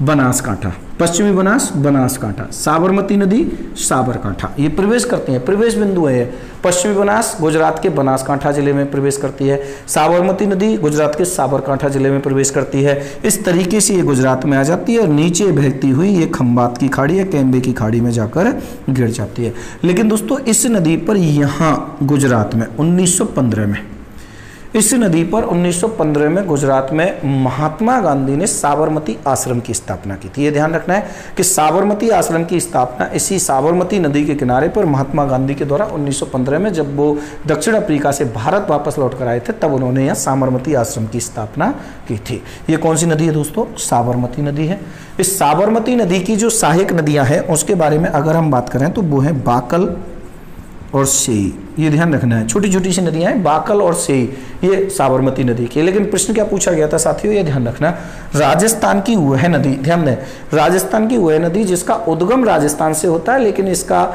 बनासकांठा, पश्चिमी बनास बनासकांठा, साबरमती नदी साबरकांठा, ये प्रवेश करते हैं, प्रवेश बिंदु है। पश्चिमी बनास गुजरात के बनासकांठा जिले में प्रवेश करती है, साबरमती नदी गुजरात के साबरकांठा जिले में प्रवेश करती है। इस तरीके से ये गुजरात में आ जाती है और नीचे बहती हुई ये खंभात की खाड़ी या कैम्बे की खाड़ी में जाकर गिर जाती है। लेकिन दोस्तों इस नदी पर यहाँ गुजरात में उन्नीस सौ पंद्रह में इस नदी पर उन्नीस सौ पंद्रह में गुजरात में महात्मा गांधी ने साबरमती आश्रम की स्थापना की थी। ये ध्यान रखना है कि साबरमती आश्रम की स्थापना इसी साबरमती नदी के किनारे पर महात्मा गांधी के द्वारा उन्नीस सौ पंद्रह में जब वो दक्षिण अफ्रीका से भारत वापस लौट कर आए थे तब उन्होंने यहाँ साबरमती आश्रम की स्थापना की थी। ये कौन सी नदी है दोस्तों? साबरमती नदी है। इस साबरमती नदी की जो सहायक नदियाँ हैं उसके बारे में अगर हम बात करें तो वो है बाकल और सेई। ये ध्यान रखना है, छोटी छोटी सी नदियां हैं बाकल और सेई, ये साबरमती नदी की। लेकिन प्रश्न क्या पूछा गया था साथियों, ये ध्यान रखना, राजस्थान की वह नदी, ध्यान दें राजस्थान की वह नदी जिसका उद्गम राजस्थान से होता है लेकिन इसका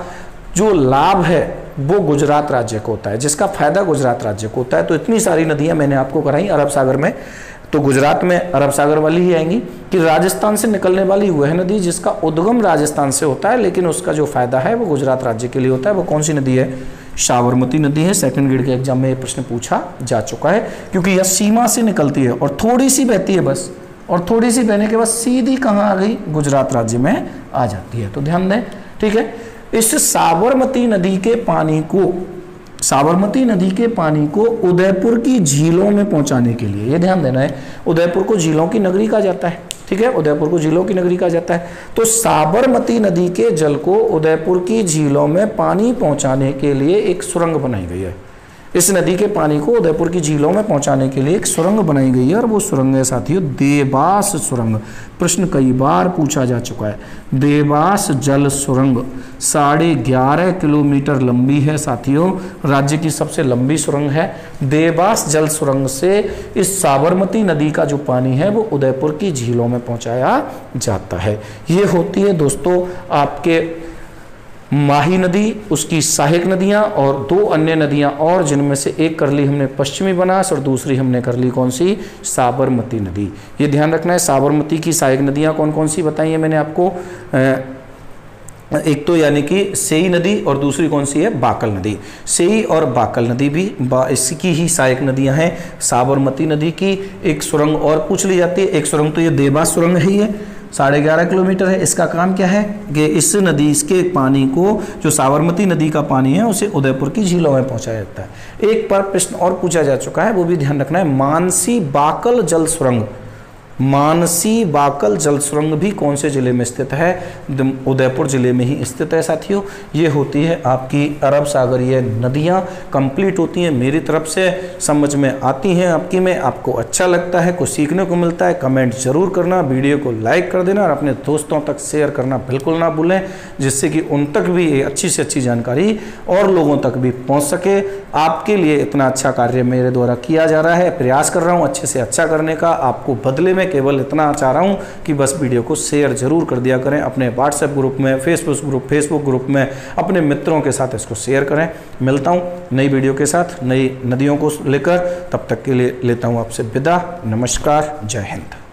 जो लाभ है वो गुजरात राज्य को होता है, जिसका फायदा गुजरात राज्य को होता है। तो इतनी सारी नदियां मैंने आपको कराई अरब सागर में, तो गुजरात में अरब सागर वाली ही आएंगी कि राजस्थान से निकलने वाली वह नदी जिसका उद्गम राजस्थान से होता है लेकिन उसका जो फायदा है वो गुजरात राज्य के लिए होता है, वो कौन सी नदी है? साबरमती नदी है। सेकंड ग्रेड के एग्जाम में ये प्रश्न पूछा जा चुका है क्योंकि यह सीमा से निकलती है और थोड़ी सी बहती है बस, और थोड़ी सी बहने के बाद सीधी कहाँ आ गई? गुजरात राज्य में आ जाती है। तो ध्यान दें, ठीक है। इस साबरमती नदी के पानी को साबरमती नदी के पानी को उदयपुर की झीलों में पहुंचाने के लिए, ये ध्यान देना है, उदयपुर को झीलों की नगरी कहा जाता है, ठीक है, उदयपुर को झीलों की नगरी कहा जाता है। तो साबरमती नदी के जल को उदयपुर की झीलों में पानी पहुंचाने के लिए एक सुरंग बनाई गई है। इस नदी के पानी को उदयपुर की झीलों में पहुंचाने के लिए एक सुरंग बनाई गई है और वो सुरंग है साथियों देवास सुरंग। प्रश्न कई बार पूछा जा चुका है। देवास जल सुरंग साढ़े ग्यारह किलोमीटर लंबी है साथियों, राज्य की सबसे लंबी सुरंग है। देवास जल सुरंग से इस साबरमती नदी का जो पानी है वो उदयपुर की झीलों में पहुँचाया जाता है। ये होती है दोस्तों आपके माही नदी, उसकी सहायक नदियां और दो अन्य नदियां और, जिनमें से एक कर ली हमने पश्चिमी बनास और दूसरी हमने कर ली कौन सी? साबरमती नदी। ये ध्यान रखना है, साबरमती की सहायक नदियां कौन कौन सी बताई हैं मैंने आपको, एक तो यानी कि सेई नदी और दूसरी कौन सी है? बाकल नदी। सेई और बाकल नदी भी बा, इसकी ही सहायक नदियां हैं साबरमती नदी की। एक सुरंग और पूछ ली जाती है, एक सुरंग तो ये देवास सुरंग है, ये साढ़े ग्यारह किलोमीटर है। इसका काम क्या है कि इस नदी इसके पानी को, जो साबरमती नदी का पानी है उसे उदयपुर की झीलों में पहुंचाया जाता है। एक पर प्रश्न और पूछा जा चुका है, वो भी ध्यान रखना है, मानसी बाकल जल सुरंग, मानसी बाकल जल सुरंग भी कौन से जिले में स्थित है? उदयपुर जिले में ही स्थित है साथियों। ये होती है आपकी अरब सागरीय नदियाँ, कंप्लीट होती हैं, मेरी तरफ से समझ में आती हैं आपकी में। आपको अच्छा लगता है, कुछ सीखने को मिलता है, कमेंट जरूर करना, वीडियो को लाइक कर देना और अपने दोस्तों तक शेयर करना बिल्कुल ना भूलें, जिससे कि उन तक भी ये अच्छी से अच्छी जानकारी और लोगों तक भी पहुँच सके। आपके लिए इतना अच्छा कार्य मेरे द्वारा किया जा रहा है, प्रयास कर रहा हूँ अच्छे से अच्छा करने का। आपको बदले में केवल इतना चाह रहा हूं कि बस वीडियो को शेयर जरूर कर दिया करें, अपने व्हाट्सएप ग्रुप में, फेसबुक ग्रुप फेसबुक ग्रुप में, अपने मित्रों के साथ इसको शेयर करें। मिलता हूं नई वीडियो के साथ, नई नदियों को लेकर, तब तक के लिए लेता हूं आपसे विदा। नमस्कार, जय हिंद।